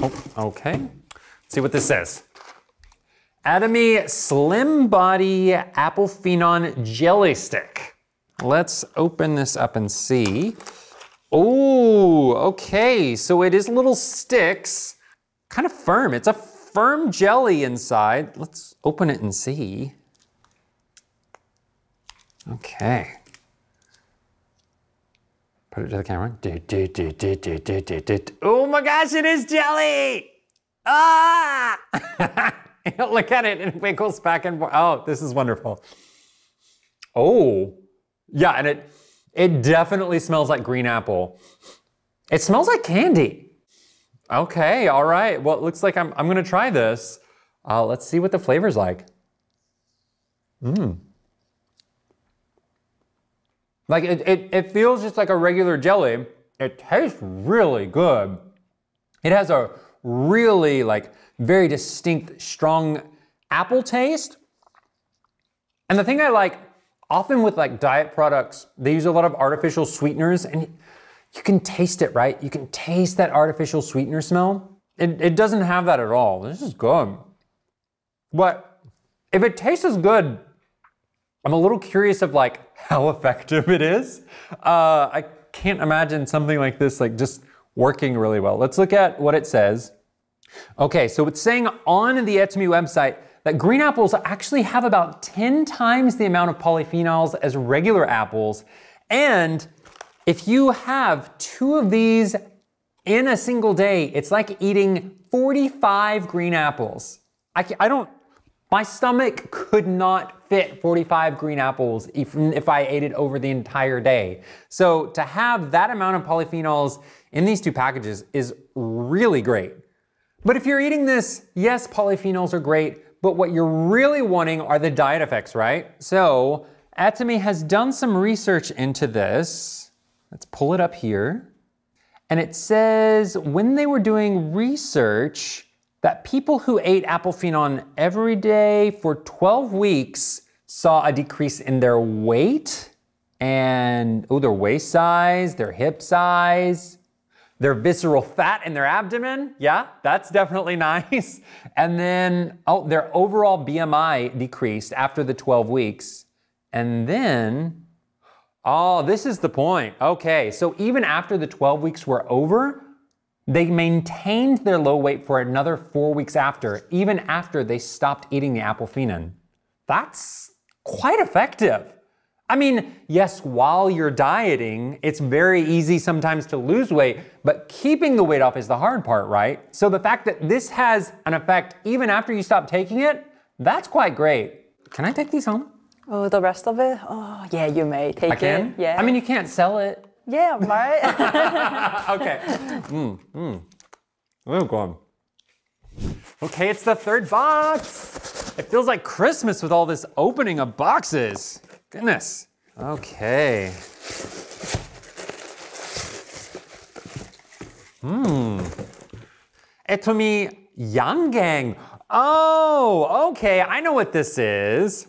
Oh, okay. Let's see what this says. Atomy Slim Body Apple Phenon Jelly Stick. Let's open this up and see. Oh, okay, so it is little sticks, kind of firm. It's a firm jelly inside. Let's open it and see. Okay. Put it to the camera. Do, do, do, do, do, do, do, do. Oh my gosh, it is jelly! Ah! Look at it, it wiggles back and forth. Oh, this is wonderful. Oh, yeah, and it, It definitely smells like green apple. It smells like candy. Okay, all right. Well, it looks like I'm, I'm gonna try this. Uh, let's see what the flavor's like. Mmm. Like it, it, it feels just like a regular jelly. It tastes really good. It has a really like very distinct, strong apple taste. And the thing I like, often with like diet products, they use a lot of artificial sweeteners and you can taste it, right? You can taste that artificial sweetener smell. It, it doesn't have that at all. This is good. But if it tastes as good, I'm a little curious of like how effective it is. Uh, I can't imagine something like this like just working really well. Let's look at what it says. Okay, so it's saying on the Atomy website, that green apples actually have about ten times the amount of polyphenols as regular apples. And if you have two of these in a single day, it's like eating forty-five green apples. I, I don't, my stomach could not fit forty-five green apples if, if I ate it over the entire day. So to have that amount of polyphenols in these two packages is really great. But if you're eating this, yes, polyphenols are great, but what you're really wanting are the diet effects, right? So Atomy has done some research into this. Let's pull it up here. And it says when they were doing research that people who ate apple phenon every day for twelve weeks saw a decrease in their weight and oh, their waist size, their hip size, their visceral fat in their abdomen. Yeah, that's definitely nice. And then, oh, their overall B M I decreased after the twelve weeks. And then, oh, this is the point. Okay, so even after the twelve weeks were over, they maintained their low weight for another four weeks after, even after they stopped eating the apple phenon. That's quite effective. I mean, yes, while you're dieting, it's very easy sometimes to lose weight, but keeping the weight off is the hard part, right? So the fact that this has an effect even after you stop taking it, that's quite great. Can I take these home? Oh, the rest of it? Oh, yeah, you may take it. I can? It. Yeah. I mean, you can't sell it. Yeah, right? Okay. Mmm, mmm. Oh, God. Okay, it's the third box. It feels like Christmas with all this opening of boxes. Goodness. Okay. Hmm. Atomy Yang Gang. Oh, okay, I know what this is.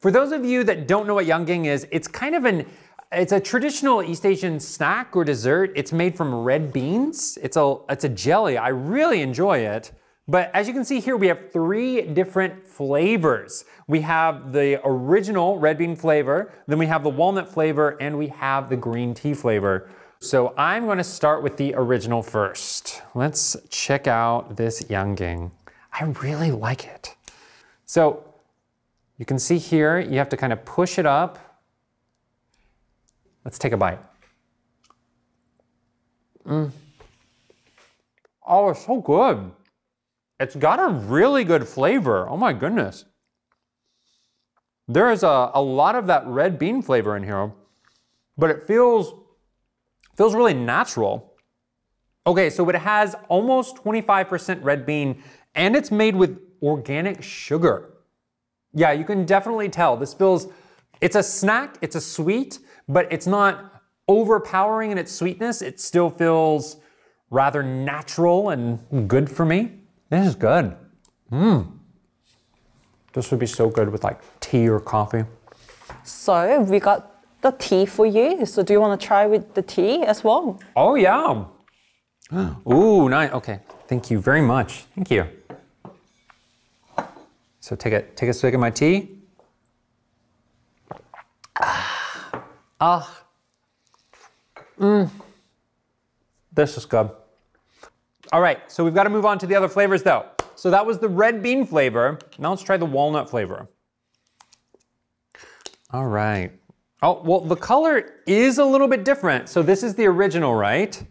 For those of you that don't know what Yang Gang is, it's kind of an, it's a traditional East Asian snack or dessert. It's made from red beans. It's a, it's a jelly. I really enjoy it. But as you can see here, we have three different flavors. We have the original red bean flavor, then we have the walnut flavor, and we have the green tea flavor. So I'm gonna start with the original first. Let's check out this Yang Gang. I really like it. So you can see here, you have to kind of push it up. Let's take a bite. Mm. Oh, it's so good. It's got a really good flavor. Oh my goodness. There is a, a lot of that red bean flavor in here, but it feels, feels really natural. Okay, so it has almost twenty-five percent red bean and it's made with organic sugar. Yeah, you can definitely tell. This feels, it's a snack, it's a sweet, but it's not overpowering in its sweetness. It still feels rather natural and good for me. This is good. Mmm. This would be so good with like tea or coffee. So we got the tea for you. So do you want to try with the tea as well? Oh yeah. Ooh, nice. Okay. Thank you very much. Thank you. So take a take a swig of my tea. Ah. Ah. Mmm. This is good. All right, so we've got to move on to the other flavors though. So that was the red bean flavor. Now let's try the walnut flavor. All right. Oh, well, the color is a little bit different. So this is the original, right?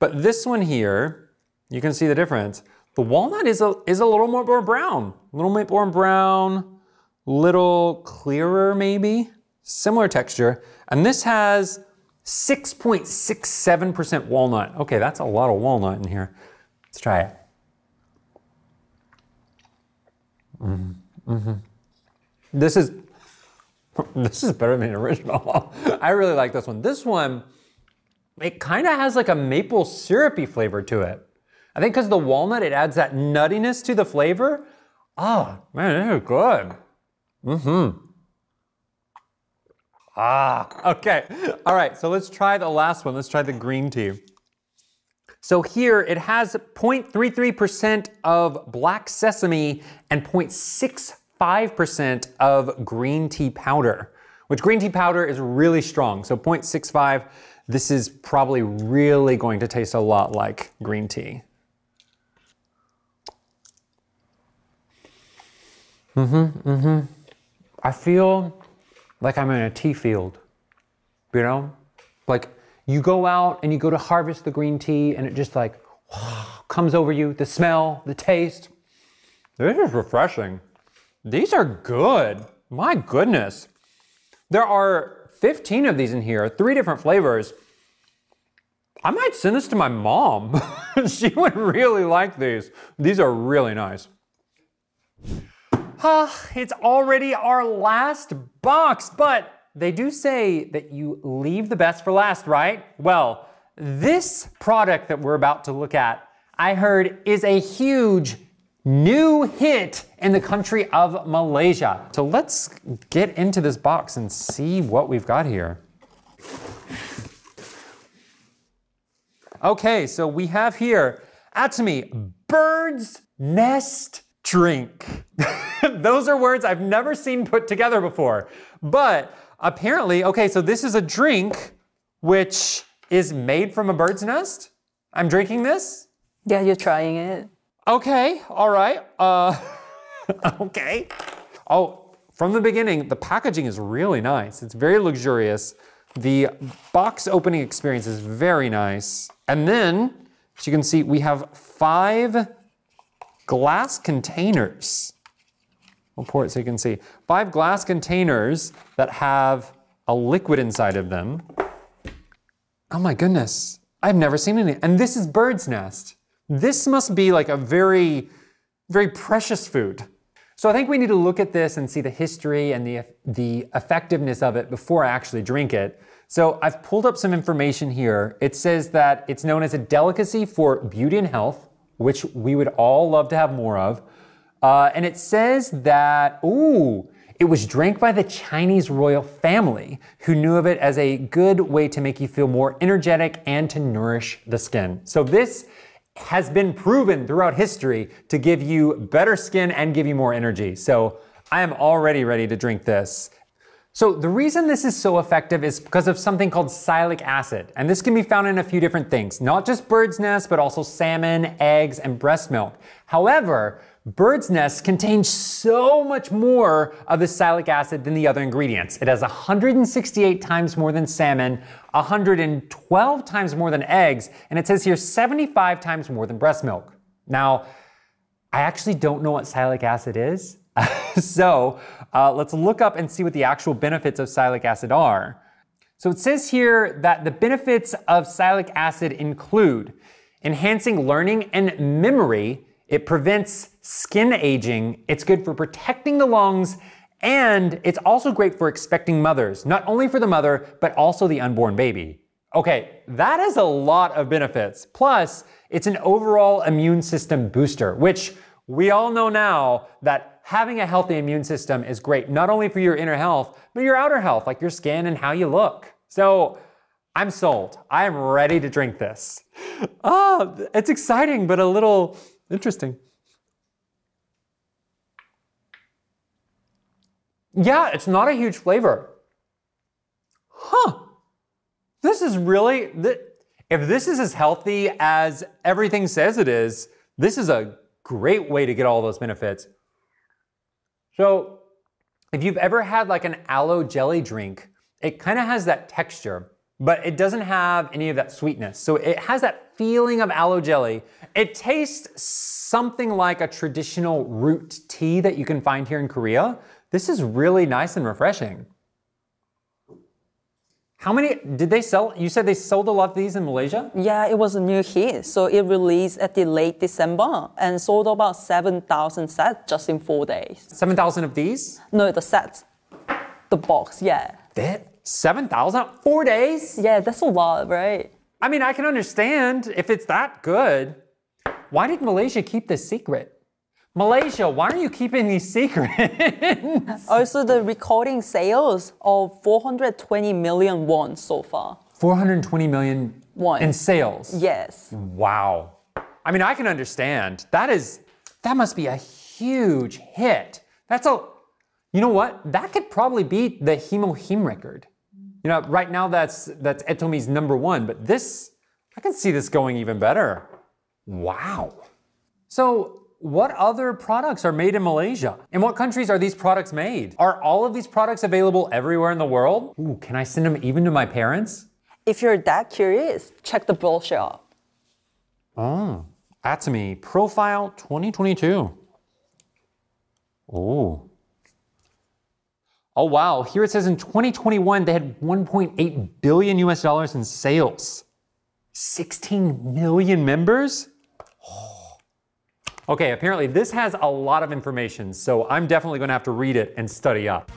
But this one here, you can see the difference. The walnut is a, is a little more brown, a little bit more brown, little clearer maybe, similar texture. And this has six point six seven percent walnut. Okay, that's a lot of walnut in here. Let's try it. Mm-hmm. Mm-hmm. This is this is better than the original. I really like this one. This one, it kind of has like a maple syrupy flavor to it. I think because the walnut, it adds that nuttiness to the flavor. Oh, man, this is good. Mm-hmm. Ah, okay. All right, so let's try the last one. Let's try the green tea. So here it has zero point three three percent of black sesame and zero point six five percent of green tea powder, which green tea powder is really strong. So zero point six five, this is probably really going to taste a lot like green tea. Mm-hmm, mm-hmm. I feel like I'm in a tea field, you know? Like, you go out and you go to harvest the green tea and it just like comes over you, the smell, the taste. This is refreshing. These are good, my goodness. There are fifteen of these in here, three different flavors. I might send this to my mom. She would really like these. These are really nice. Ah, it's already our last box, but they do say that you leave the best for last, right? Well, this product that we're about to look at, I heard is a huge new hit in the country of Malaysia. So let's get into this box and see what we've got here. Okay, so we have here Atomy Bird's Nest Drink. Those are words I've never seen put together before. But apparently, okay, so this is a drink which is made from a bird's nest? I'm drinking this? Yeah, you're trying it. Okay, all right. Uh, okay. Oh, from the beginning, the packaging is really nice. It's very luxurious. The box opening experience is very nice. And then, as you can see, we have five glass containers. I'll pour it so you can see. Five glass containers that have a liquid inside of them. Oh my goodness, I've never seen any. And this is bird's nest. This must be like a very, very precious food. So I think we need to look at this and see the history and the, the effectiveness of it before I actually drink it. So I've pulled up some information here. It says that it's known as a delicacy for beauty and health, which we would all love to have more of. Uh, and it says that, ooh, it was drank by the Chinese royal family, who knew of it as a good way to make you feel more energetic and to nourish the skin. So this has been proven throughout history to give you better skin and give you more energy. So I am already ready to drink this. So the reason this is so effective is because of something called sialic acid. And this can be found in a few different things, not just bird's nest, but also salmon, eggs, and breast milk. However, bird's nest contains so much more of the sialic acid than the other ingredients. It has one hundred sixty-eight times more than salmon, one hundred twelve times more than eggs, and it says here seventy-five times more than breast milk. Now, I actually don't know what sialic acid is. So uh, let's look up and see what the actual benefits of sialic acid are. So it says here that the benefits of sialic acid include enhancing learning and memory, it prevents skin aging, it's good for protecting the lungs, and it's also great for expecting mothers, not only for the mother, but also the unborn baby. Okay, that is a lot of benefits. Plus, it's an overall immune system booster, which we all know now that having a healthy immune system is great, not only for your inner health, but your outer health, like your skin and how you look. So I'm sold. I am ready to drink this. Oh, it's exciting, but a little interesting. Yeah, it's not a huge flavor. Huh. This is really, th- if this is as healthy as everything says it is, this is a great way to get all those benefits. So if you've ever had like an aloe jelly drink, it kind of has that texture, but it doesn't have any of that sweetness. So it has that feeling of aloe jelly. It tastes something like a traditional root tea that you can find here in Korea. This is really nice and refreshing. How many did they sell? You said they sold a lot of these in Malaysia? Yeah, it was a new hit. So it released at the late December and sold about seven thousand sets just in four days. seven thousand of these? No, the sets. The box, yeah. That seven thousand? Four days? Yeah, that's a lot, right? I mean, I can understand if it's that good. Why did Malaysia keep this secret? Malaysia, why are you keeping these secrets? Also, the recording sales of four hundred twenty million won so far. four hundred twenty million won in sales? Yes. Wow. I mean, I can understand. That is, that must be a huge hit. That's a, you know what? That could probably beat the HemoHim record. You know, right now that's, that's Atomy's number one, but this, I can see this going even better. Wow. So, what other products are made in Malaysia? In what countries are these products made? Are all of these products available everywhere in the world? Ooh, can I send them even to my parents? If you're that curious, check the brochure out. Oh, Atomy Profile twenty twenty-two. Oh. Oh wow, here it says in twenty twenty-one, they had one point eight billion U S dollars in sales. sixteen million members? Okay, apparently this has a lot of information, so I'm definitely gonna have to read it and study up.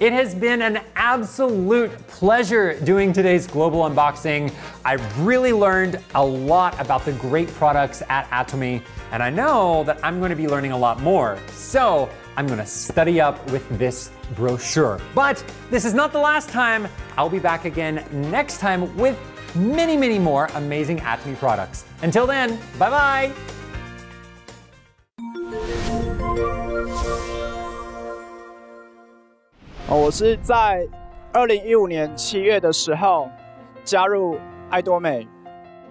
It has been an absolute pleasure doing today's global unboxing. I really learned a lot about the great products at Atomy, and I know that I'm gonna be learning a lot more. So I'm gonna study up with this brochure. But this is not the last time. I'll be back again next time with many, many more amazing Atomy products. Until then, bye-bye.我是在二零一五年七月的时候加入爱多美。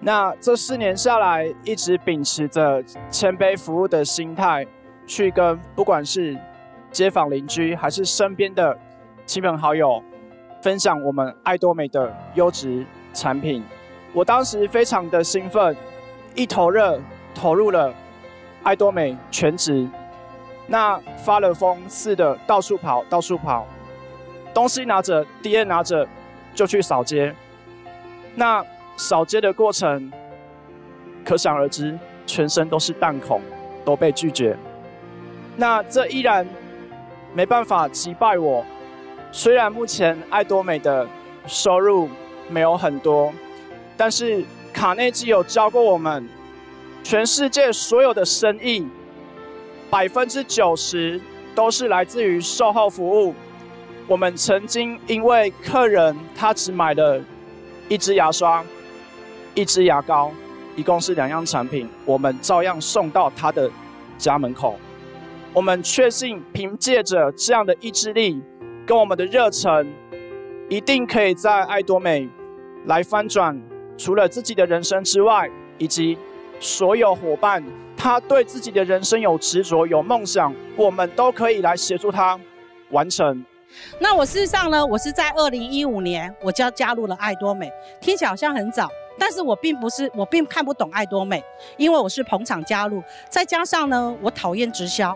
那这四年下来，一直秉持着谦卑服务的心态，去跟不管是街坊邻居还是身边的亲朋好友，分享我们爱多美的优质产品。我当时非常的兴奋，一头热投入了爱多美全职。那发了疯似的到处跑，到处跑。 东西拿着，D N拿着，就去扫街。那扫街的过程，可想而知，全身都是弹孔，都被拒绝。那这依然没办法击败我。虽然目前爱多美的收入没有很多，但是卡内基有教过我们，全世界所有的生意，百分之九十都是来自于售后服务。我们曾经因为客人他只买了一支牙刷、一支牙膏，一共是两样产品，我们照样送到他的家门口。我们确信凭借着这样的意志力跟我们的热忱，一定可以在爱多美来翻转除了自己的人生之外，以及所有伙伴他对自己的人生有执着、有梦想，我们都可以来协助他完成。 那我事实上呢，我是在二零一五年我就加入了爱多美，听起来好像很早，但是我并不是，我并看不懂爱多美，因为我是捧场加入，再加上呢，我讨厌直销，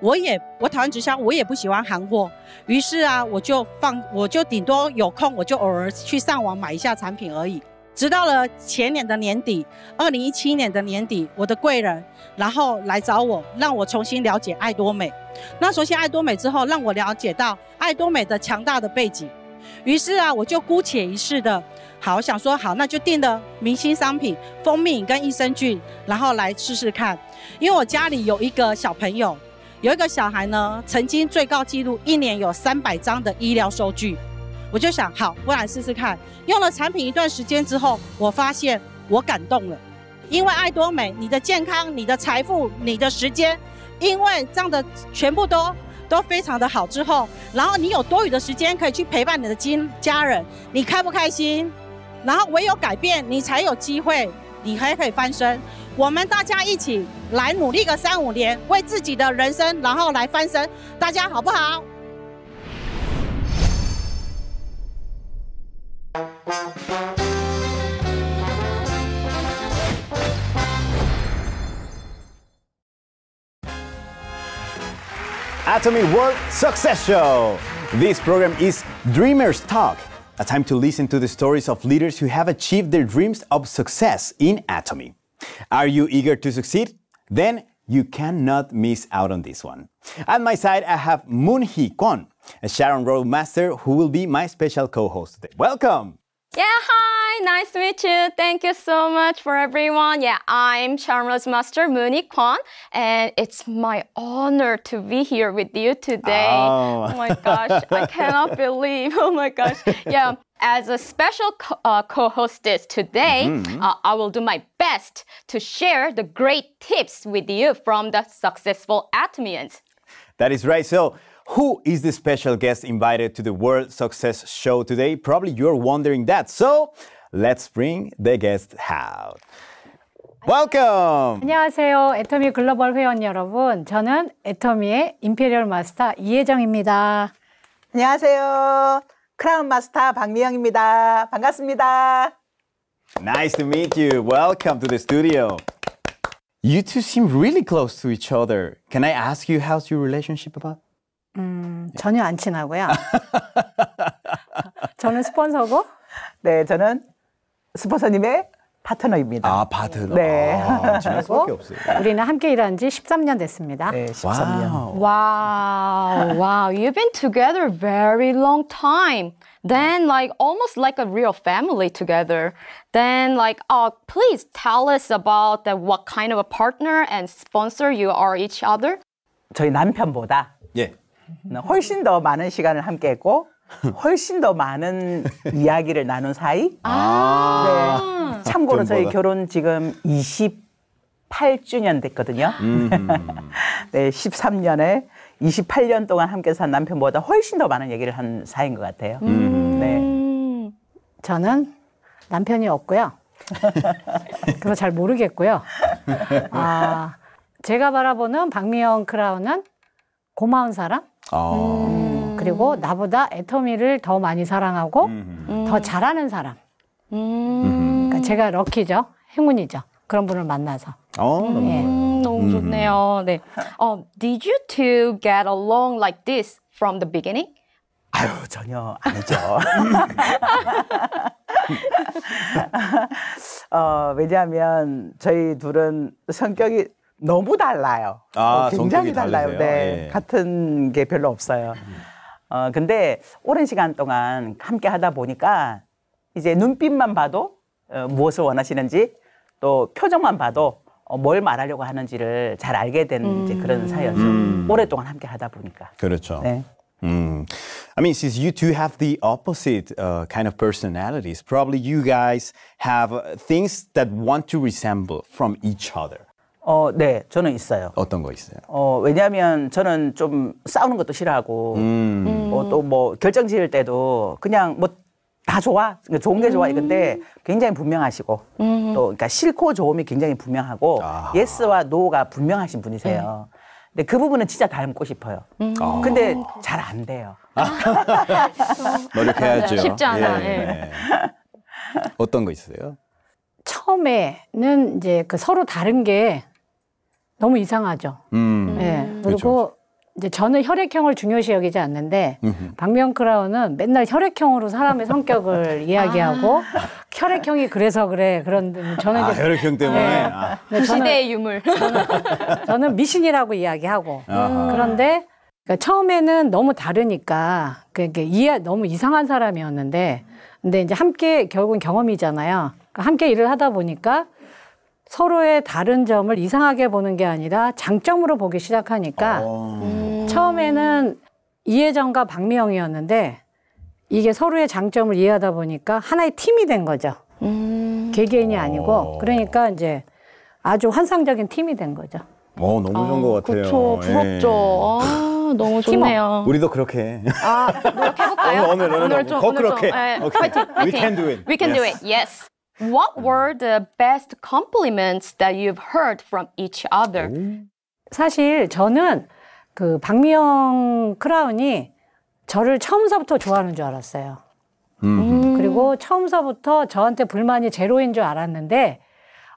我也我讨厌直销，我也不喜欢韩货，于是啊，我就放，我就顶多有空我就偶尔去上网买一下产品而已。直到了前年的年底，二零一七年的年底，我的贵人然后来找我，让我重新了解爱多美。 那熟悉爱多美之后，让我了解到爱多美的强大的背景。于是啊，我就姑且一试的，好想说好，那就订了明星商品蜂蜜饮跟益生菌，然后来试试看。因为我家里有一个小朋友，有一个小孩呢，曾经最高纪录一年有三百张的医疗收据。我就想好，我来试试看。用了产品一段时间之后，我发现我感动了，因为爱多美，你的健康、你的财富、你的时间。 因为这样的全部都都非常的好之后，然后你有多余的时间可以去陪伴你的亲家人，你开不开心？然后唯有改变，你才有机会，你还可以翻身。我们大家一起来努力个三五年，为自己的人生，然后来翻身，大家好不好？ Atomy World Success Show. This program is Dreamers Talk, a time to listen to the stories of leaders who have achieved their dreams of success in Atomy. Are you eager to succeed? Then you cannot miss out on this one. At my side, I have Moon Hee Kwon, a Sharon Road Master who will be my special co-host today. Welcome! Yeah, hi, nice to meet you. Thank you so much for everyone. Yeah, I'm Charm Rose Master Moon Hee Kwon, and it's my honor to be here with you today. Oh, oh my gosh, I cannot believe. Oh my gosh. Yeah, as a special co uh, co-hostess today, mm-hmm. uh, I will do my best to share the great tips with you from the successful Atomians. That is right. So, who is the special guest invited to the World Success Show today? Probably you're wondering that. So let's bring the guest out. Welcome! 안녕하세요. 애터미 글로벌 회원 여러분. 저는 애터미의 임페리얼 마스터 이혜정입니다. 안녕하세요. 크라운 마스터 박미영입니다. 반갑습니다. Nice to meet you. Welcome to the studio. You two seem really close to each other. Can I ask you how's your relationship about? 음, 전혀 안 친하고요. 저는 스폰서고, 네, 저는 스폰서님의 파트너입니다. 아, 파트너. 네. 아, 친할 수밖에 없어요. 우리는 함께 일한 지 십삼 년 됐습니다. 네, 십삼 년. Wow, wow, you've been together a very long time. Then, like, almost like a real family together. Then, like, uh, please tell us about the, what kind of a partner and sponsor you are each other. 저희 남편보다. 예. 훨씬 더 많은 시간을 함께했고 훨씬 더 많은 이야기를 나눈 사이. 아 네. 참고로 저희 결혼 지금 이십팔 주년 됐거든요. 음. 네, 십삼 년에 이십팔 년 동안 함께 산 남편보다 훨씬 더 많은 얘기를 한 사이인 것 같아요. 음. 네, 저는 남편이 없고요. 그래서 잘 모르겠고요. 아, 제가 바라보는 박미영 크라운은 고마운 사람. 아. 음. 그리고 나보다 애터미를 더 많이 사랑하고 음. 더 잘하는 사람. 음. 그러니까 제가 럭키죠. 행운이죠. 그런 분을 만나서. 어, 음. 예. 음. 너무 좋네요. 네. 어, did you two get along like this from the beginning? 아유, 전혀 아니죠. 어, 왜냐하면 저희 둘은 성격이 너무 달라요. 아, 굉장히 달라요. 네, 예. 같은 게 별로 없어요. 어, 근데 오랜 시간 동안 함께 하다 보니까 이제 눈빛만 봐도 어, 무엇을 원하시는지 또 표정만 봐도 어, 뭘 말하려고 하는지를 잘 알게 된 음. 이제 그런 사이였죠. 음. 오랫동안 함께 하다 보니까. 그렇죠. 네. Mm. I mean, since you two have the opposite uh, kind of personalities, probably you guys have uh, things that want to resemble from each other. 어, 네, 저는 있어요. 어떤 거 있어요? 어, 왜냐하면 저는 좀 싸우는 것도 싫어하고 음. 어, 또 뭐 결정 지을 때도 그냥 뭐 다 좋아, 그러니까 좋은 게 좋아. 음. 근데 굉장히 분명하시고 음. 또 그러니까 싫고 좋음이 굉장히 분명하고 아하. 예스와 노가 분명하신 분이세요. 음. 근데 그 부분은 진짜 닮고 싶어요. 음. 아. 근데 잘 안 돼요. 노력해야죠. 쉽지 않아. 예, 예. 예. 어떤 거 있어요? 처음에는 이제 그 서로 다른 게 너무 이상하죠. 음. 예. 그리고 그렇죠. 이제 저는 혈액형을 중요시 여기지 않는데 박명크라운은 맨날 혈액형으로 사람의 성격을 이야기하고 아. 혈액형이 그래서 그래. 그런 저는 아, 이제 혈액형 때문에 네. 아. 네, 저는, 시대의 유물. 저는, 저는 미신이라고 이야기하고 아하. 그런데 그러니까 처음에는 너무 다르니까 그게 이해 너무 이상한 사람이었는데 근데 이제 함께 결국은 경험이잖아요. 그러니까 함께 일을 하다 보니까. 서로의 다른 점을 이상하게 보는 게 아니라 장점으로 보기 시작하니까 음. 처음에는 이혜정과 박미영이었는데 이게 서로의 장점을 이해하다 보니까 하나의 팀이 된 거죠. 음. 개개인이 아니고 그러니까 이제 아주 환상적인 팀이 된 거죠. 어, 너무 좋은 아, 것 같아요. 그렇죠. 부럽죠. 아, 너무 좋네요. 우리도 그렇게. 아, 노력해볼까요? 오늘, 오늘, 오늘, 오늘 좀. 더 그렇게. 파이팅, 파이팅. We can do it. We can yes. do it, yes. What were the best compliments that you've heard from each other? 사실 저는 그 박미영 크라운이 저를 처음서부터 좋아하는 줄 알았어요. 음. 그리고 처음서부터 저한테 불만이 제로인 줄 알았는데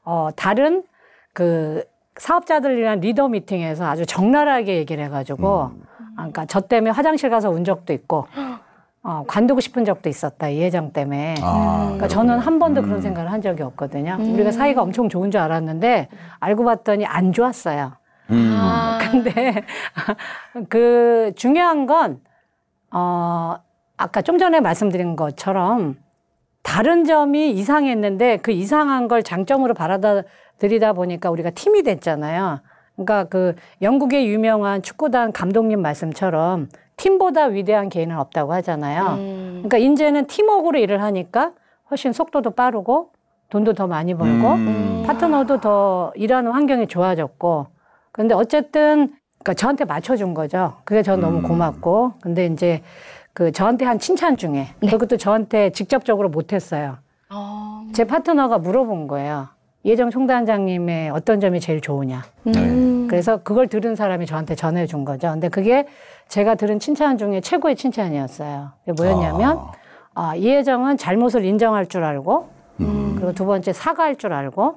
어, 다른 그 사업자들이랑 리더 미팅에서 아주 적나라하게 얘기를 해가지고 음. 그러니까 저 때문에 화장실 가서 운 적도 있고 어, 관두고 싶은 적도 있었다, 이 회장 때문에. 아, 그러니까 저는 한 번도 음. 그런 생각을 한 적이 없거든요. 음. 우리가 사이가 엄청 좋은 줄 알았는데 알고 봤더니 안 좋았어요. 음. 아. 근데 그 중요한 건 어, 아까 좀 전에 말씀드린 것처럼 다른 점이 이상했는데 그 이상한 걸 장점으로 받아들이다 보니까 우리가 팀이 됐잖아요. 그러니까 그 영국의 유명한 축구단 감독님 말씀처럼 팀보다 위대한 개인은 없다고 하잖아요. 음. 그러니까 이제는 팀워크로 일을 하니까 훨씬 속도도 빠르고 돈도 더 많이 벌고 음. 파트너도 더 일하는 환경이 좋아졌고 근데 어쨌든 그러니까 저한테 맞춰준 거죠. 그게 전 음. 너무 고맙고 근데 이제 그 저한테 한 칭찬 중에 네. 그것도 저한테 직접적으로 못했어요. 어. 제 파트너가 물어본 거예요. 예정 총단장님의 어떤 점이 제일 좋으냐. 음. 그래서 그걸 들은 사람이 저한테 전해준 거죠. 근데 그게 제가 들은 칭찬 중에 최고의 칭찬이었어요. 그게 뭐였냐면 아. 아, 이혜정은 잘못을 인정할 줄 알고 음. 그리고 두 번째 사과할 줄 알고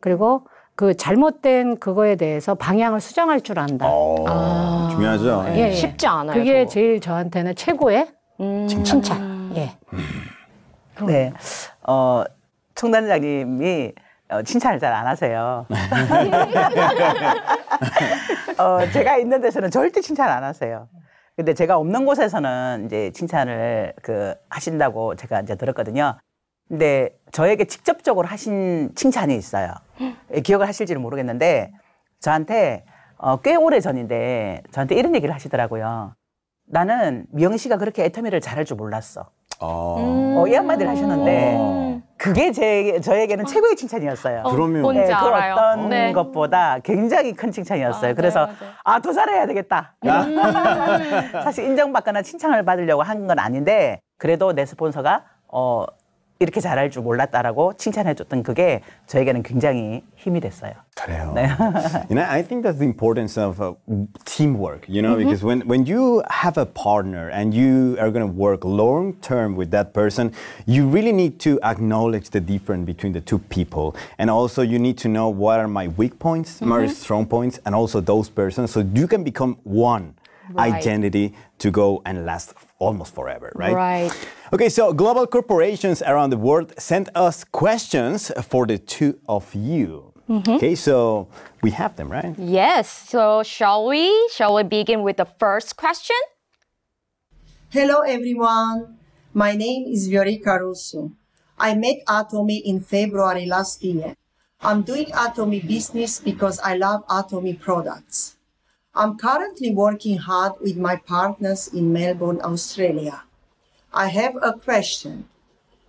그리고 그 잘못된 그거에 대해서 방향을 수정할 줄 안다. 아. 중요하죠. 예, 예. 쉽지 않아요. 그게 저거. 제일 저한테는 최고의 음. 칭찬. 칭찬. 예. 음. 네, 어, 총단장님이 어, 칭찬을 잘 안 하세요. 어, 제가 있는 데서는 절대 칭찬 안 하세요. 근데 제가 없는 곳에서는 이제 칭찬을 그 하신다고 제가 이제 들었거든요. 근데 저에게 직접적으로 하신 칭찬이 있어요. 기억을 하실지는 모르겠는데 저한테 어, 꽤 오래 전인데 저한테 이런 얘기를 하시더라고요. 나는 미영 씨가 그렇게 애터미를 잘할 줄 몰랐어. 어, 음. 어, 이 한마디를 하셨는데 어. 그게 제, 저에게는 어. 최고의 칭찬이었어요. 어, 그러면 네, 그 어떤 네. 것보다 굉장히 큰 칭찬이었어요. 아, 그래서 네, 아, 더 잘해야 되겠다. 음. 사실 인정받거나 칭찬을 받으려고 한 건 아닌데 그래도 내 스폰서가 어, 이렇게 잘할 줄 몰랐다라고 칭찬해줬던 그게 저에게는 굉장히 힘이 됐어요. 그래요. 네. You know, I think that's the importance of uh, teamwork. You know, mm-hmm. because when when you have a partner and you are going to work long term with that person, you really need to acknowledge the difference between the two people, and also you need to know what are my weak points, mm-hmm. my strong points, and also those persons, so you can become one. Right. Identity to go and last almost forever, right? Right. Okay, so global corporations around the world sent us questions for the two of you. Mm-hmm. Okay, so we have them, right? Yes. So shall we? Shall we begin with the first question? Hello everyone, my name is Viorica Russo. I met Atomy in February last year. I'm doing Atomy business because I love Atomy products. I'm currently working hard with my partners in Melbourne, Australia. I have a question.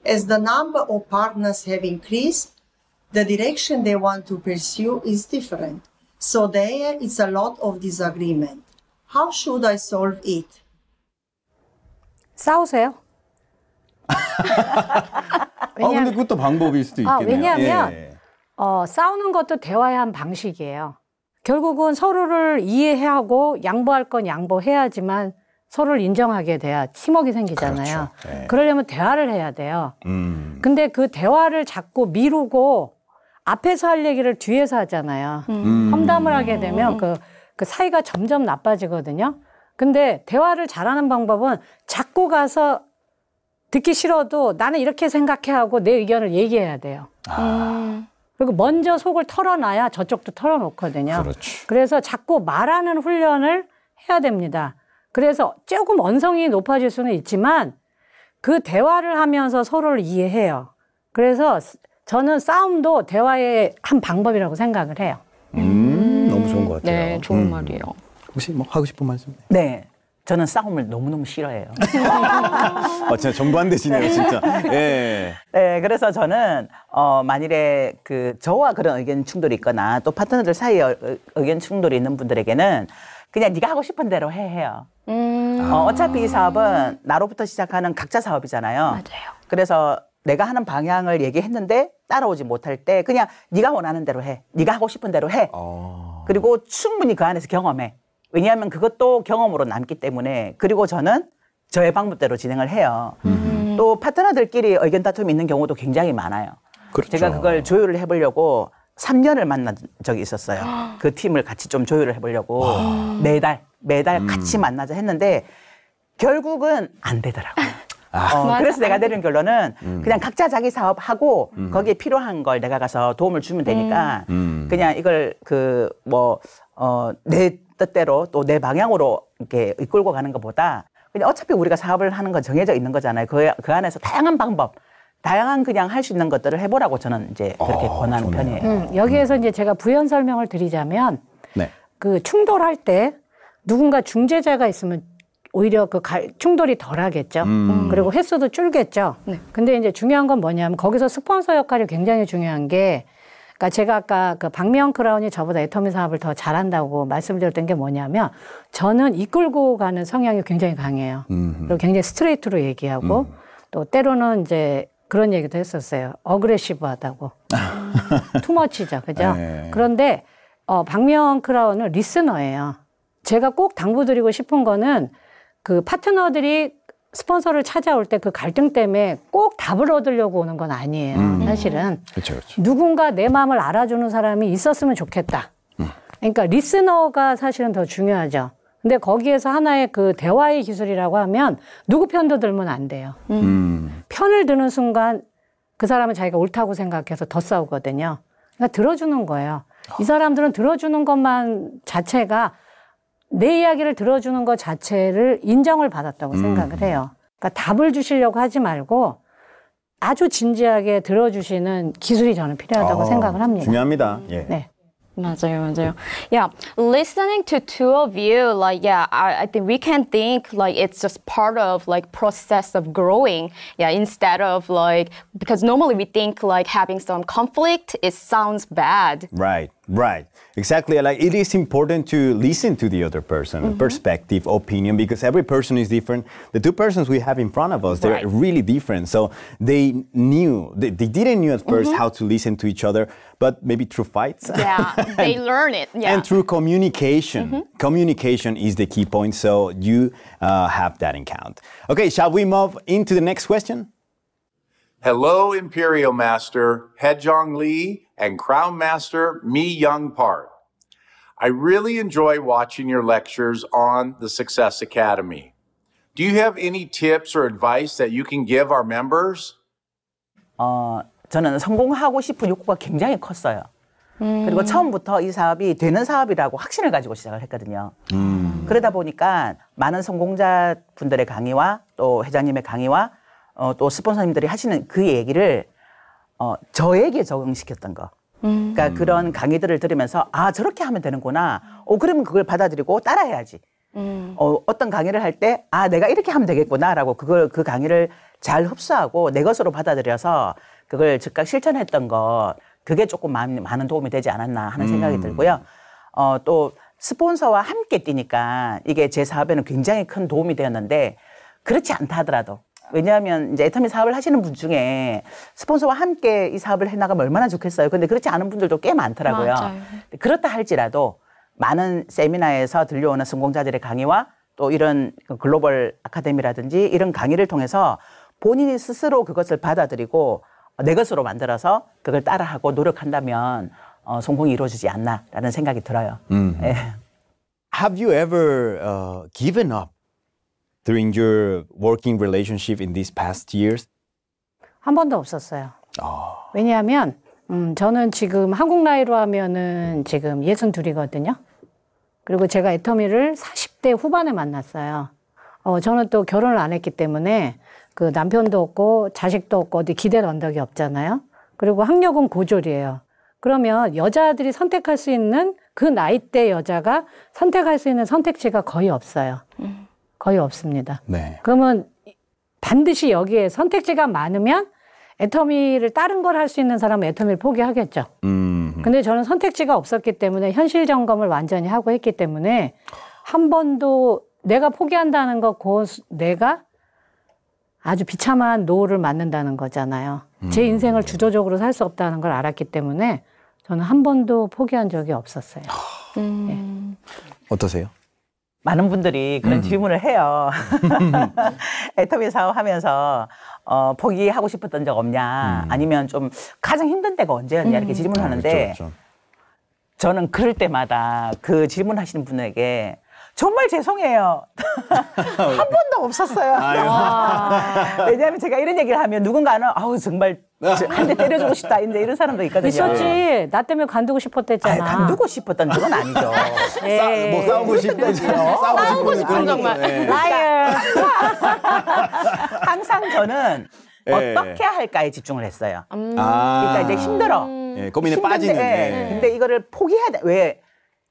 As the number of partners have increased, the direction they want to pursue is different. So there is a lot of disagreement. How should I solve it? 싸우세요. 아, 근데 그것도 방법일 수도 있겠네요. 아, 왜냐하면 예. 어, 싸우는 것도 대화의 한 방식이에요. 결국은 서로를 이해하고 양보할 건 양보해야지만 서로를 인정하게 돼야 팀워크가 생기잖아요. 그렇죠. 예. 그러려면 대화를 해야 돼요. 음. 근데 그 대화를 자꾸 미루고 앞에서 할 얘기를 뒤에서 하잖아요. 음. 험담을 하게 되면 음. 그, 그 사이가 점점 나빠지거든요. 근데 대화를 잘하는 방법은 자꾸 가서 듣기 싫어도 나는 이렇게 생각해 하고 내 의견을 얘기해야 돼요. 아. 그리고 먼저 속을 털어놔야 저쪽도 털어놓거든요. 그렇죠. 그래서 자꾸 말하는 훈련을 해야 됩니다. 그래서 조금 언성이 높아질 수는 있지만 그 대화를 하면서 서로를 이해해요. 그래서 저는 싸움도 대화의 한 방법이라고 생각을 해요. 음, 음. 너무 좋은 것 같아요. 네, 좋은 음. 말이에요. 혹시 뭐 하고 싶은 말씀? 네, 저는 싸움을 너무너무 싫어해요. 아, 진짜 정반대시네요, 진짜. 예. 네, 그래서 저는 어, 만일에 그 저와 그런 의견 충돌이 있거나 또 파트너들 사이에 의견 충돌이 있는 분들에게는 그냥 네가 하고 싶은 대로 해 해요. 음. 어, 어차피 이 사업은 나로부터 시작하는 각자 사업이잖아요. 맞아요. 그래서 내가 하는 방향을 얘기했는데 따라오지 못할 때 그냥 네가 원하는 대로 해, 네가 하고 싶은 대로 해. 어. 그리고 충분히 그 안에서 경험해. 왜냐하면 그것도 경험으로 남기 때문에. 그리고 저는 저의 방법대로 진행을 해요. 음. 또 파트너들끼리 의견 다툼이 있는 경우도 굉장히 많아요. 그렇죠. 제가 그걸 조율을 해보려고 삼 년을 만난 적이 있었어요. 그 팀을 같이 좀 조율을 해보려고 와. 매달 매달 음. 같이 만나자 했는데 결국은 안 되더라고요. 아. 어, 그래서 내가 내린 결론은 음. 그냥 각자 자기 사업하고 음. 거기에 필요한 걸 내가 가서 도움을 주면 되니까 음. 그냥 이걸 그 뭐 어 내 뜻대로 또 내 방향으로 이렇게 이끌고 가는 것보다 그냥 어차피 우리가 사업을 하는 건 정해져 있는 거잖아요. 그, 그 안에서 다양한 방법, 다양한 그냥 할 수 있는 것들을 해보라고 저는 이제 그렇게 아, 권하는 좋네요. 편이에요. 음, 여기에서 음. 이제 제가 부연 설명을 드리자면 네. 그 충돌할 때 누군가 중재자가 있으면 오히려 그 갈, 충돌이 덜하겠죠. 음. 그리고 횟수도 줄겠죠. 네. 근데 이제 중요한 건 뭐냐면 거기서 스폰서 역할이 굉장히 중요한 게. 그러니까 제가 아까 그 박미영 크라운이 저보다 애터미 사업을 더 잘한다고 말씀드렸던 게 뭐냐면 저는 이끌고 가는 성향이 굉장히 강해요. 음흠. 그리고 굉장히 스트레이트로 얘기하고 음. 또 때로는 이제 그런 얘기도 했었어요. 어그레시브하다고. 투머치죠, 그죠? 에이. 그런데 어, 박미영 크라운은 리스너예요. 제가 꼭 당부드리고 싶은 거는 그 파트너들이 스폰서를 찾아올 때 그 갈등 때문에 꼭 답을 얻으려고 오는 건 아니에요. 음. 사실은 그쵸, 그쵸. 누군가 내 마음을 알아주는 사람이 있었으면 좋겠다. 음. 그러니까 리스너가 사실은 더 중요하죠. 근데 거기에서 하나의 그 대화의 기술이라고 하면 누구 편도 들면 안 돼요. 음. 음. 편을 드는 순간 그 사람은 자기가 옳다고 생각해서 더 싸우거든요. 그러니까 들어주는 거예요. 어. 이 사람들은 들어주는 것만 자체가 내 이야기를 들어주는 것 자체를 인정을 받았다고 음. 생각을 해요. 그러니까 답을 주시려고 하지 말고 아주 진지하게 들어주시는 기술이 저는 필요하다고 어, 생각을 합니다. 중요합니다. 예. 네. 맞아요, 맞아요. Yeah, listening to two of you, like, yeah, I, I think we can think like it's just part of like process of growing. Yeah, instead of like, because normally we think like having some conflict, it sounds bad. Right, right. Exactly. Like it is important to listen to the other person, mm-hmm. perspective, opinion, because every person is different. The two persons we have in front of us, they're right. really different. So they knew, they, they didn't know at first mm-hmm. how to listen to each other, but maybe through fights. Yeah. And, they learn it, yeah. And through communication. Mm-hmm. Communication is the key point, so you uh, have that in count. Okay, shall we move into the next question? Hello, Imperial Master HaeJung Lee and Crown Master MiYoung Park. I really enjoy watching your lectures on the Success Academy. Do you have any tips or advice that you can give our members? 어, 저는 성공하고 싶은 욕구가 굉장히 컸어요. 음. 그리고 처음부터 이 사업이 되는 사업이라고 확신을 가지고 시작을 했거든요. 음. 그러다 보니까 많은 성공자분들의 강의와 또 회장님의 강의와 어, 또 스폰서님들이 하시는 그 얘기를 어, 저에게 적응시켰던 거. 음. 그러니까 그런 강의들을 들으면서 아 저렇게 하면 되는구나. 어 그러면 그걸 받아들이고 따라해야지. 음. 어, 어떤 강의를 할 때 아 내가 이렇게 하면 되겠구나라고 그걸 그 강의를 잘 흡수하고 내 것으로 받아들여서 그걸 즉각 실천했던 것. 그게 조금 많은 도움이 되지 않았나 하는 생각이 음. 들고요. 어, 또 스폰서와 함께 뛰니까 이게 제 사업에는 굉장히 큰 도움이 되었는데 그렇지 않다 하더라도 왜냐하면 이제 애터미 사업을 하시는 분 중에 스폰서와 함께 이 사업을 해나가면 얼마나 좋겠어요. 근데 그렇지 않은 분들도 꽤 많더라고요. 맞아요. 그렇다 할지라도 많은 세미나에서 들려오는 성공자들의 강의와 또 이런 글로벌 아카데미라든지 이런 강의를 통해서 본인이 스스로 그것을 받아들이고 내 것으로 만들어서 그걸 따라하고 노력한다면 어, 성공이 이루어지지 않나라는 생각이 들어요. Mm-hmm. 예. Have you ever uh, given up during your working relationship in these past years? 한 번도 없었어요. Oh. 왜냐하면 음, 저는 지금 한국 나이로 하면은 지금 예순둘이거든요. 그리고 제가 애터미를 사십 대 후반에 만났어요. 어, 저는 또 결혼을 안 했기 때문에 그 남편도 없고 자식도 없고 어디 기댈 언덕이 없잖아요. 그리고 학력은 고졸이에요. 그러면 여자들이 선택할 수 있는 그 나이대 여자가 선택할 수 있는 선택지가 거의 없어요. 거의 없습니다. 네. 그러면 반드시 여기에 선택지가 많으면 애터미를 다른 걸 할 수 있는 사람은 애터미를 포기하겠죠. 음. 근데 저는 선택지가 없었기 때문에 현실 점검을 완전히 하고 했기 때문에 한 번도 내가 포기한다는 거 곧 내가 아주 비참한 노후를 맞는다는 거잖아요. 음. 제 인생을 주도적으로 살 수 없다는 걸 알았기 때문에 저는 한 번도 포기한 적이 없었어요. 음. 네. 어떠세요? 많은 분들이 그런 음. 질문을 해요. 애터미 사업하면서 어, 포기하고 싶었던 적 없냐 음. 아니면 좀 가장 힘든 때가 언제였냐 음. 이렇게 질문을 하는데 아, 그렇죠, 그렇죠. 저는 그럴 때마다 그 질문하시는 분에게 정말 죄송해요. 한 번도 없었어요. 왜냐하면 제가 이런 얘기를 하면 누군가는 아우 정말 한 대 때려주고 싶다 이제 이런 사람도 있거든요. 있었지. 나 때문에 간두고 싶었댔잖아. 아니, 간두고 싶었던 건 아니죠. 예. 뭐 싸우고 싶었잖아요. 싸우고 싶은 정말. 라이어. 항상 저는 예. 어떻게 할까에 집중을 했어요. 음. 그러니까 이제 힘들어. 예, 고민에 힘든데, 빠지는. 예. 근데 이거를 포기해야 돼. 왜?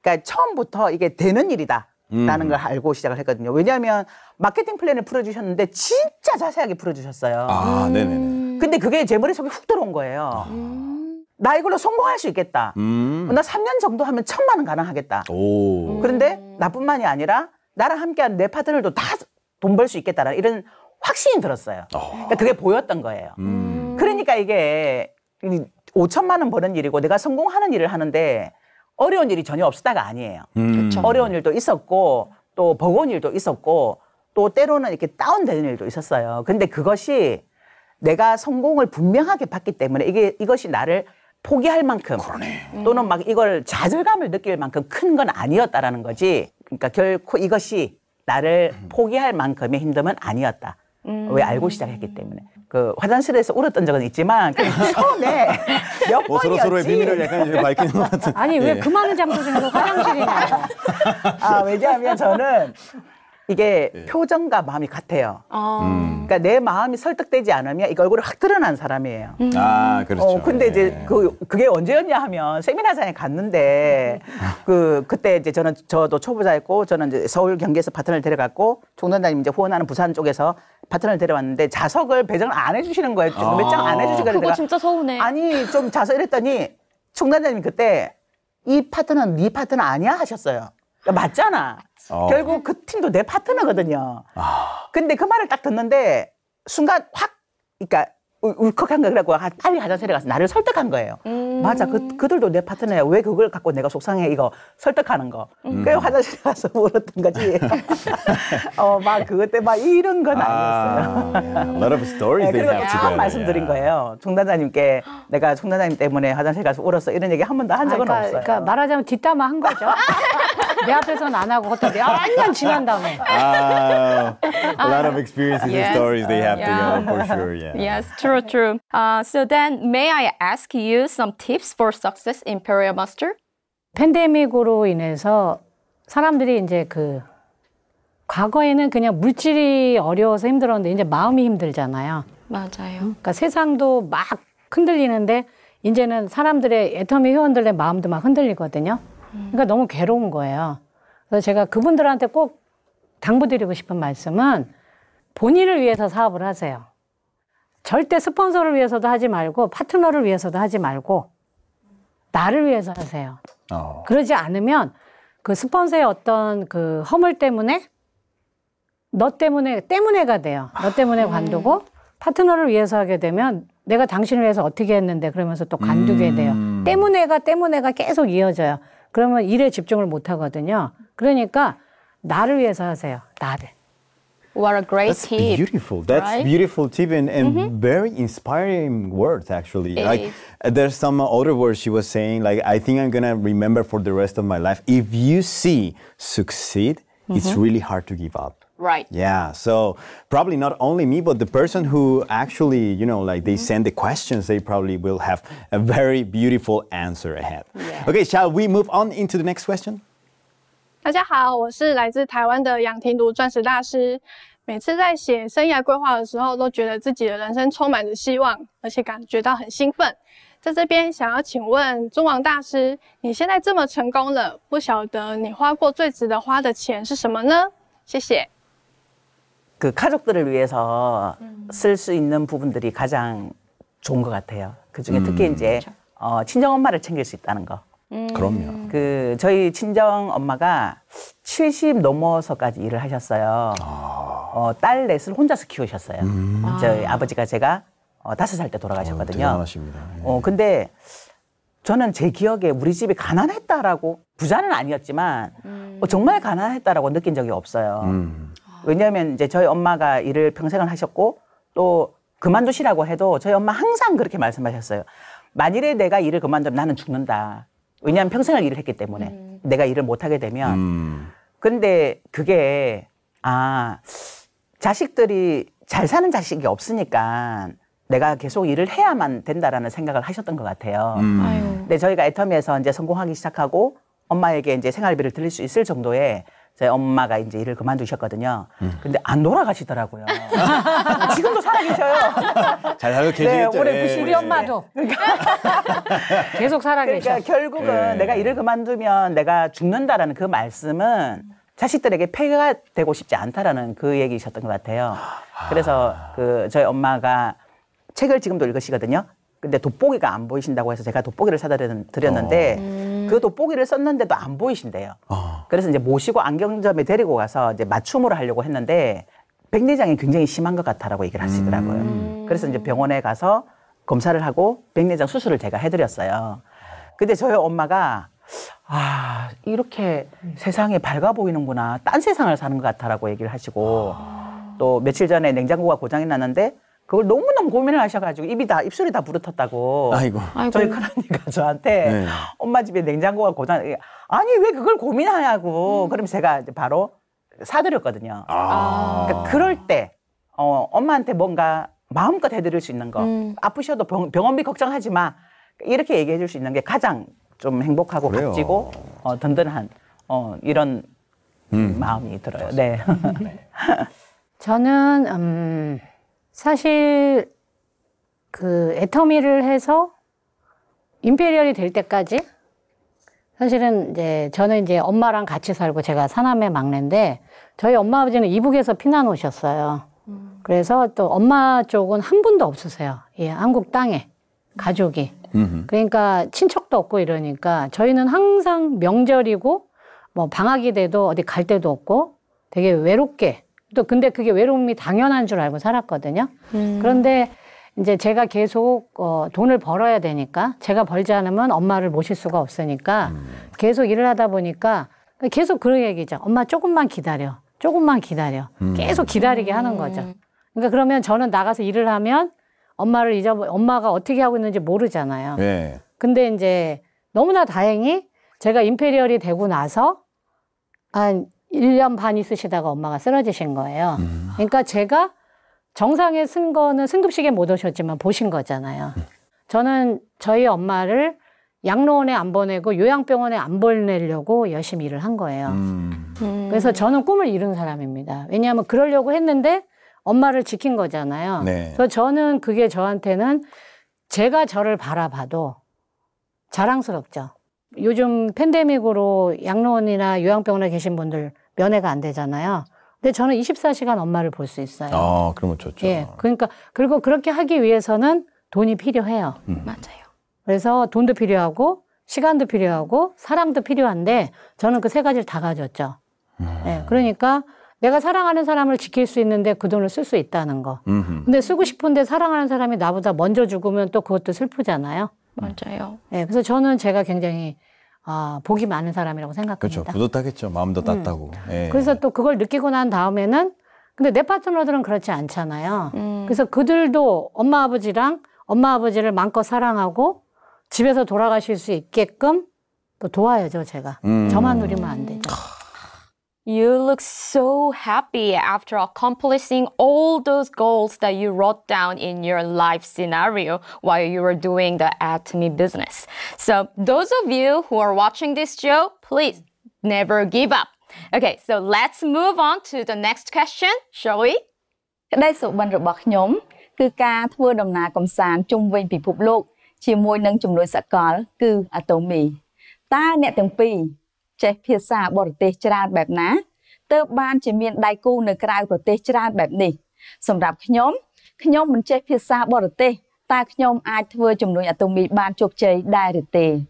그러니까 처음부터 이게 되는 일이다. 라는 음. 걸 알고 시작을 했거든요. 왜냐하면 마케팅 플랜을 풀어주셨는데 진짜 자세하게 풀어주셨어요. 아, 음. 네네네. 근데 그게 제 머릿속에 훅 들어온 거예요. 음. 나 이걸로 성공할 수 있겠다. 음. 나 삼 년 정도 하면 천만 원 가능하겠다. 오. 그런데 나뿐만이 아니라 나랑 함께한 내 파트너들도 다 돈 벌 수 있겠다라는 이런 확신이 들었어요. 어. 그러니까 그게 보였던 거예요. 음. 그러니까 이게 오천만 원 버는 일이고 내가 성공하는 일을 하는데 어려운 일이 전혀 없었다가 아니에요. 음. 어려운 일도 있었고 또 버거운 일도 있었고 또 때로는 이렇게 다운되는 일도 있었어요. 근데 그것이 내가 성공을 분명하게 봤기 때문에 이게 이것이 나를 포기할 만큼 그러네. 또는 막 이걸 좌절감을 느낄 만큼 큰 건 아니었다라는 거지. 그러니까 결코 이것이 나를 포기할 만큼의 힘듦은 아니었다. 음. 왜 알고 시작했기 때문에. 그 화장실에서 울었던 적은 있지만 처음에 몇 번이었지. 뭐 서로 서로의 비밀을 약간 밝히는 것 같은. 아니 왜 그 많은 장소 중에서 화장실이냐. 아 왜냐하면 저는 이게 예. 표정과 마음이 같아요. 아. 음. 그러니까 내 마음이 설득되지 않으면 이게 얼굴이 확 드러난 사람이에요. 음. 아 그렇죠. 어, 근데 이제 그 그게 언제였냐 하면 세미나장에 갔는데 그 그때 이제 저는 저도 초보자였고 저는 이제 서울 경기에서 파트너를 데려갔고 총단장님 이제 후원하는 부산 쪽에서. 파트너를 데려왔는데 자석을 배정을 안 해주시는 거예요. 아 몇 장 안 해주시니까 그거 진짜 서운해. 아니 좀 자서 이랬더니 총단장님이 그때 이 파트너는 네 파트너 아니야 하셨어요. 그러니까 맞잖아. 어. 결국 그 팀도 내 파트너거든요. 아. 근데 그 말을 딱 듣는데 순간 확 그러니까 울컥한 거라고 빨리 화장실에 가서 나를 설득한 거예요. 음. 맞아 그, 그들도 내 파트너야. 왜 그걸 갖고 내가 속상해 이거 설득하는 거. 음. 그래서 화장실에 가서 울었던 거지. 어, 막 그때 막 이런 건 아니었어요. 아, yeah. A lot of stories they have together. 그리고 말씀드린 거예요. 총단장님께 내가 총단장님 때문에 화장실에 가서 울었어 이런 얘기 한 번도 한 적은 아, 그러니까, 없어요. 그러니까 말하자면 뒷담화 한 거죠. 내 앞에서는 안 하고 그때 완전 지난 다음에. A lot of experiences yes. and stories they have yeah. together for sure. Yeah. Yes, true, true. Uh, so then, may I ask you some tips for success, Imperial Master? 팬데믹으로 인해서 사람들이 이제 그 과거에는 그냥 물질이 어려워서 힘들었는데 이제 마음이 힘들잖아요. 맞아요. 그러니까 세상도 막 흔들리는데 이제는 사람들의 애터미 회원들의 마음도 막 흔들리거든요. 그러니까 너무 괴로운 거예요. 그래서 제가 그분들한테 꼭 당부드리고 싶은 말씀은 본인을 위해서 사업을 하세요. 절대 스폰서를 위해서도 하지 말고 파트너를 위해서도 하지 말고 나를 위해서 하세요. 어. 그러지 않으면 그 스폰서의 어떤 그 허물 때문에 너 때문에 때문에가 돼요. 너 때문에 음. 관두고 파트너를 위해서 하게 되면 내가 당신을 위해서 어떻게 했는데 그러면서 또 관두게 돼요. 음. 때문에가 때문에가 계속 이어져요. 그러면 일에 집중을 못 하거든요. 그러니까 나를 위해서 하세요. 나를. What a great That's tip. That's beautiful. That's right? beautiful tip and, and mm-hmm. very inspiring words, actually. It like is. There's some other words she was saying, like, I think I'm going to remember for the rest of my life. If you see succeed, mm-hmm. it's really hard to give up. Right. Yeah. So probably not only me, but the person who actually, you know, like they mm-hmm. send the questions, they probably will have a very beautiful answer ahead. Yeah. Okay. Shall we move on into the next question? 大家好，我是来自台湾的杨婷如钻石大师。每次在写生涯规划的时候，都觉得自己的人生充满着希望，而且感觉到很兴奋。在这边想要请问尊王大师，你现在这么成功了，不晓得你花过最值得花的钱是什么呢？谢谢。그 가족들을 위해서 쓸 수 있는 부분들이 가장 좋은 것 같아요. 그 중에 특히 이제 어, 친정 엄마를 챙길 수 있다는 거. 음. 그럼요. 그 저희 친정 엄마가 칠십 넘어서까지 일을 하셨어요. 아. 어, 딸 넷을 혼자서 키우셨어요. 음. 저희 아버지가 제가 어, 다섯 살 때 돌아가셨거든요. 어, 대단하십니다. 예. 어, 근데 저는 제 기억에 우리 집이 가난했다라고 부자는 아니었지만 음. 어, 정말 가난했다라고 느낀 적이 없어요. 음. 왜냐하면 이제 저희 엄마가 일을 평생을 하셨고 또 그만두시라고 해도 저희 엄마 항상 그렇게 말씀하셨어요. 만일에 내가 일을 그만두면 나는 죽는다. 왜냐하면 평생을 일을 했기 때문에 음. 내가 일을 못하게 되면 음. 근데 그게 아 자식들이 잘 사는 자식이 없으니까 내가 계속 일을 해야만 된다라는 생각을 하셨던 것 같아요. 음. 아유. 근데 저희가 애터미에서 이제 성공하기 시작하고 엄마에게 이제 생활비를 드릴 수 있을 정도의 저희 엄마가 이제 일을 그만두셨거든요. 음. 근데 안 돌아가시더라고요. 지금도 살아계셔요. 잘 살고 계시겠죠. 네, 올해 구십 우리 엄마도. 그러니까 계속 살아계셔. 그러니까 결국은 네. 내가 일을 그만두면 내가 죽는다라는 그 말씀은 자식들에게 폐가 되고 싶지 않다라는 그 얘기셨던 것 같아요. 그래서 그 저희 엄마가 책을 지금도 읽으시거든요. 근데 돋보기가 안 보이신다고 해서 제가 돋보기를 사다 드렸는데 어. 음. 그 돋보기를 썼는데도 안 보이신대요. 어. 그래서 이제 모시고 안경점에 데리고 가서 이제 맞춤으로 하려고 했는데 백내장이 굉장히 심한 것 같다라고 얘기를 하시더라고요. 음. 그래서 이제 병원에 가서 검사를 하고 백내장 수술을 제가 해드렸어요. 근데 저희 엄마가 아 이렇게 음. 세상이 밝아 보이는구나, 딴 세상을 사는 것 같다라고 얘기를 하시고 어. 또 며칠 전에 냉장고가 고장이 났는데. 그걸 너무너무 고민을 하셔가지고 입이 다, 입술이 다 부르텄다고. 아이고. 아이고. 저희 큰언니가 저한테 네. 엄마 집에 냉장고가 고장, 아니, 왜 그걸 고민하냐고. 음. 그럼 제가 이제 바로 사드렸거든요. 아. 그러니까 그럴 때, 어, 엄마한테 뭔가 마음껏 해드릴 수 있는 거. 음. 아프셔도 병, 병원비 걱정하지 마. 이렇게 얘기해줄 수 있는 게 가장 좀 행복하고 그래요. 값지고 어, 든든한 어, 이런 음. 마음이 들어요. 네. 저는, 음, 사실 그 애터미를 해서 임페리얼이 될 때까지 사실은 이제 저는 이제 엄마랑 같이 살고 제가 사남의 막내인데 저희 엄마 아버지는 이북에서 피난 오셨어요. 음. 그래서 또 엄마 쪽은 한 분도 없으세요. 예, 한국 땅에 가족이. 음흠. 그러니까 친척도 없고 이러니까 저희는 항상 명절이고 뭐 방학이 돼도 어디 갈 데도 없고 되게 외롭게 또 근데 그게 외로움이 당연한 줄 알고 살았거든요. 음. 그런데 이제 제가 계속 어, 돈을 벌어야 되니까 제가 벌지 않으면 엄마를 모실 수가 없으니까 음. 계속 일을 하다 보니까 계속 그런 얘기죠. 엄마 조금만 기다려. 조금만 기다려. 음. 계속 기다리게 음. 하는 거죠. 그러니까 그러면 저는 나가서 일을 하면 엄마를 잊어버 엄마가 어떻게 하고 있는지 모르잖아요. 네. 근데 이제 너무나 다행히 제가 임페리얼이 되고 나서 한 일 년 반 있으시다가 엄마가 쓰러지신 거예요. 음. 그러니까 제가 정상에 쓴 거는 승급식에 못 오셨지만 보신 거잖아요. 음. 저는 저희 엄마를 양로원에 안 보내고 요양병원에 안 보내려고 열심히 일을 한 거예요. 음. 음. 그래서 저는 꿈을 이룬 사람입니다. 왜냐하면 그러려고 했는데 엄마를 지킨 거잖아요. 네. 그래서 저는 그게 저한테는 제가 저를 바라봐도 자랑스럽죠. 요즘 팬데믹으로 양로원이나 요양병원에 계신 분들 면회가 안 되잖아요. 근데 저는 이십사 시간 엄마를 볼 수 있어요. 아, 그러면 좋죠. 예, 그러니까 그리고 그렇게 하기 위해서는 돈이 필요해요. 음. 맞아요. 그래서 돈도 필요하고 시간도 필요하고 사랑도 필요한데 저는 그 세 가지를 다 가졌죠. 음. 예, 그러니까 내가 사랑하는 사람을 지킬 수 있는데 그 돈을 쓸 수 있다는 거. 음흠. 근데 쓰고 싶은데 사랑하는 사람이 나보다 먼저 죽으면 또 그것도 슬프잖아요. 맞아요. 네, 그래서 저는 제가 굉장히 아, 복이 많은 사람이라고 생각합니다. 그렇죠. 뿌듯하겠죠. 마음도 따뜻하고. 음. 예. 그래서 또 그걸 느끼고 난 다음에는 근데 내 파트너들은 그렇지 않잖아요. 음. 그래서 그들도 엄마 아버지랑 엄마 아버지를 마음껏 사랑하고 집에서 돌아가실 수 있게끔 또 도와야죠. 제가. 음. 저만 누리면 안 되죠. You look so happy after accomplishing all those goals that you wrote down in your life scenario while you were doing the Atomy business. So those of you who are watching this show, please never give up. Okay, so let's move on to the next question, shall we? Đây sự bận rộn nhóm cứ ca thua đồng na cầm sàn chung với bị phục lục chỉ môi nâng chủng đối xã có cứ Atomy ta nẹt từng pì. 제피사 버르테치란 맵나 뜨반 제민 다이쿠 느크라이 버르테치란 맵니 섬랍 켐 켐 문 제피사 버르테 다 켐 아이 트워 점노이 아토미 반 족제이 다이르테.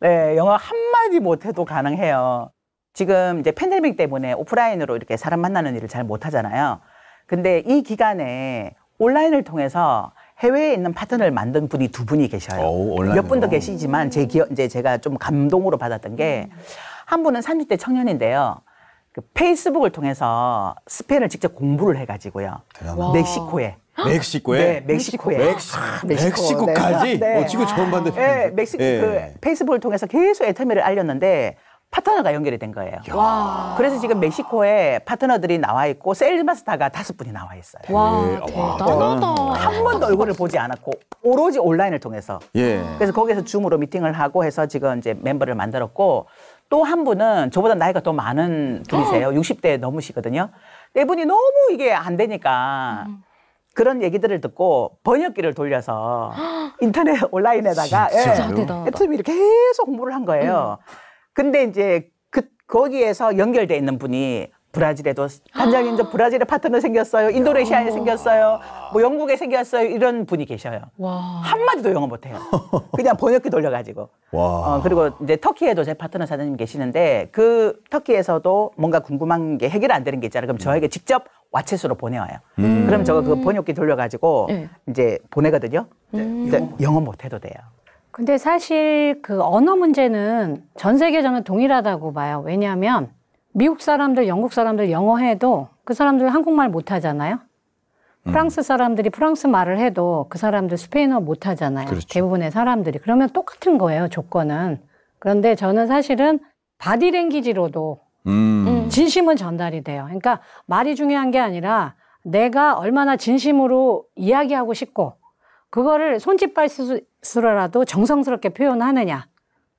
네, 영어 한마디 못 해도 가능해요. 지금 이제 팬데믹 때문에 오프라인으로 이렇게 사람 만나는 일을 잘 못 하잖아요. 근데 이 기간에 온라인을 통해서 해외에 있는 파트너를 만든 분이 두 분이 계셔요. 오, 몇 분도 계시지만 제 기억, 이제 제가 좀 감동으로 받았던 게 한 분은 삼십 대 청년인데요. 그 페이스북을 통해서 스페인을 직접 공부를 해가지고요. 대단하다. 멕시코에. 멕시코에? 네, 멕시코에. 멕시코. 아, 멕시코. 멕시코까지? 네. 어, 지금 처음 봤는데. 네, 멕시코. 네. 그 페이스북을 통해서 계속 애터미를 알렸는데 파트너가 연결이 된 거예요. 와. 그래서 지금 멕시코에 파트너들이 나와 있고 세일마스터가 다섯 분이 나와 있어요. 와, 대단하다. 한 번도 얼굴을 보지 않았고 오로지 온라인을 통해서. 예. 그래서 거기에서 줌으로 미팅을 하고 해서 지금 이제 멤버를 만들었고 또 한 분은 저보다 나이가 더 많은 분이세요. 육십 대 넘으시거든요. 네 분이 너무 이게 안 되니까 음. 그런 얘기들을 듣고 번역기를 돌려서 인터넷 온라인에다가 애터미 이렇게 계속 공부를 한 거예요. 음. 근데 이제 그 거기에서 연결돼 있는 분이 브라질에도 단장님 저 브라질에 파트너 생겼어요. 인도네시아에 생겼어요. 뭐 영국에 생겼어요. 이런 분이 계셔요. 와. 한마디도 영어 못해요. 그냥 번역기 돌려가지고. 와. 어, 그리고 이제 터키에도 제 파트너 사장님 계시는데 그 터키에서도 뭔가 궁금한 게 해결 안 되는 게 있잖아요. 그럼 저에게 직접 왓츠앱으로 보내와요. 음. 그럼 저거 그 번역기 돌려가지고 음. 이제 보내거든요. 음. 이제 영어 못해도 돼요. 근데 사실 그 언어 문제는 전 세계 저는 동일하다고 봐요. 왜냐하면 미국 사람들, 영국 사람들 영어 해도 그 사람들 한국말 못 하잖아요. 음. 프랑스 사람들이 프랑스 말을 해도 그 사람들 스페인어 못 하잖아요. 그렇죠. 대부분의 사람들이. 그러면 똑같은 거예요, 조건은. 그런데 저는 사실은 바디랭귀지로도 음. 진심은 전달이 돼요. 그러니까 말이 중요한 게 아니라 내가 얼마나 진심으로 이야기하고 싶고 그거를 손짓발수로라도 정성스럽게 표현하느냐.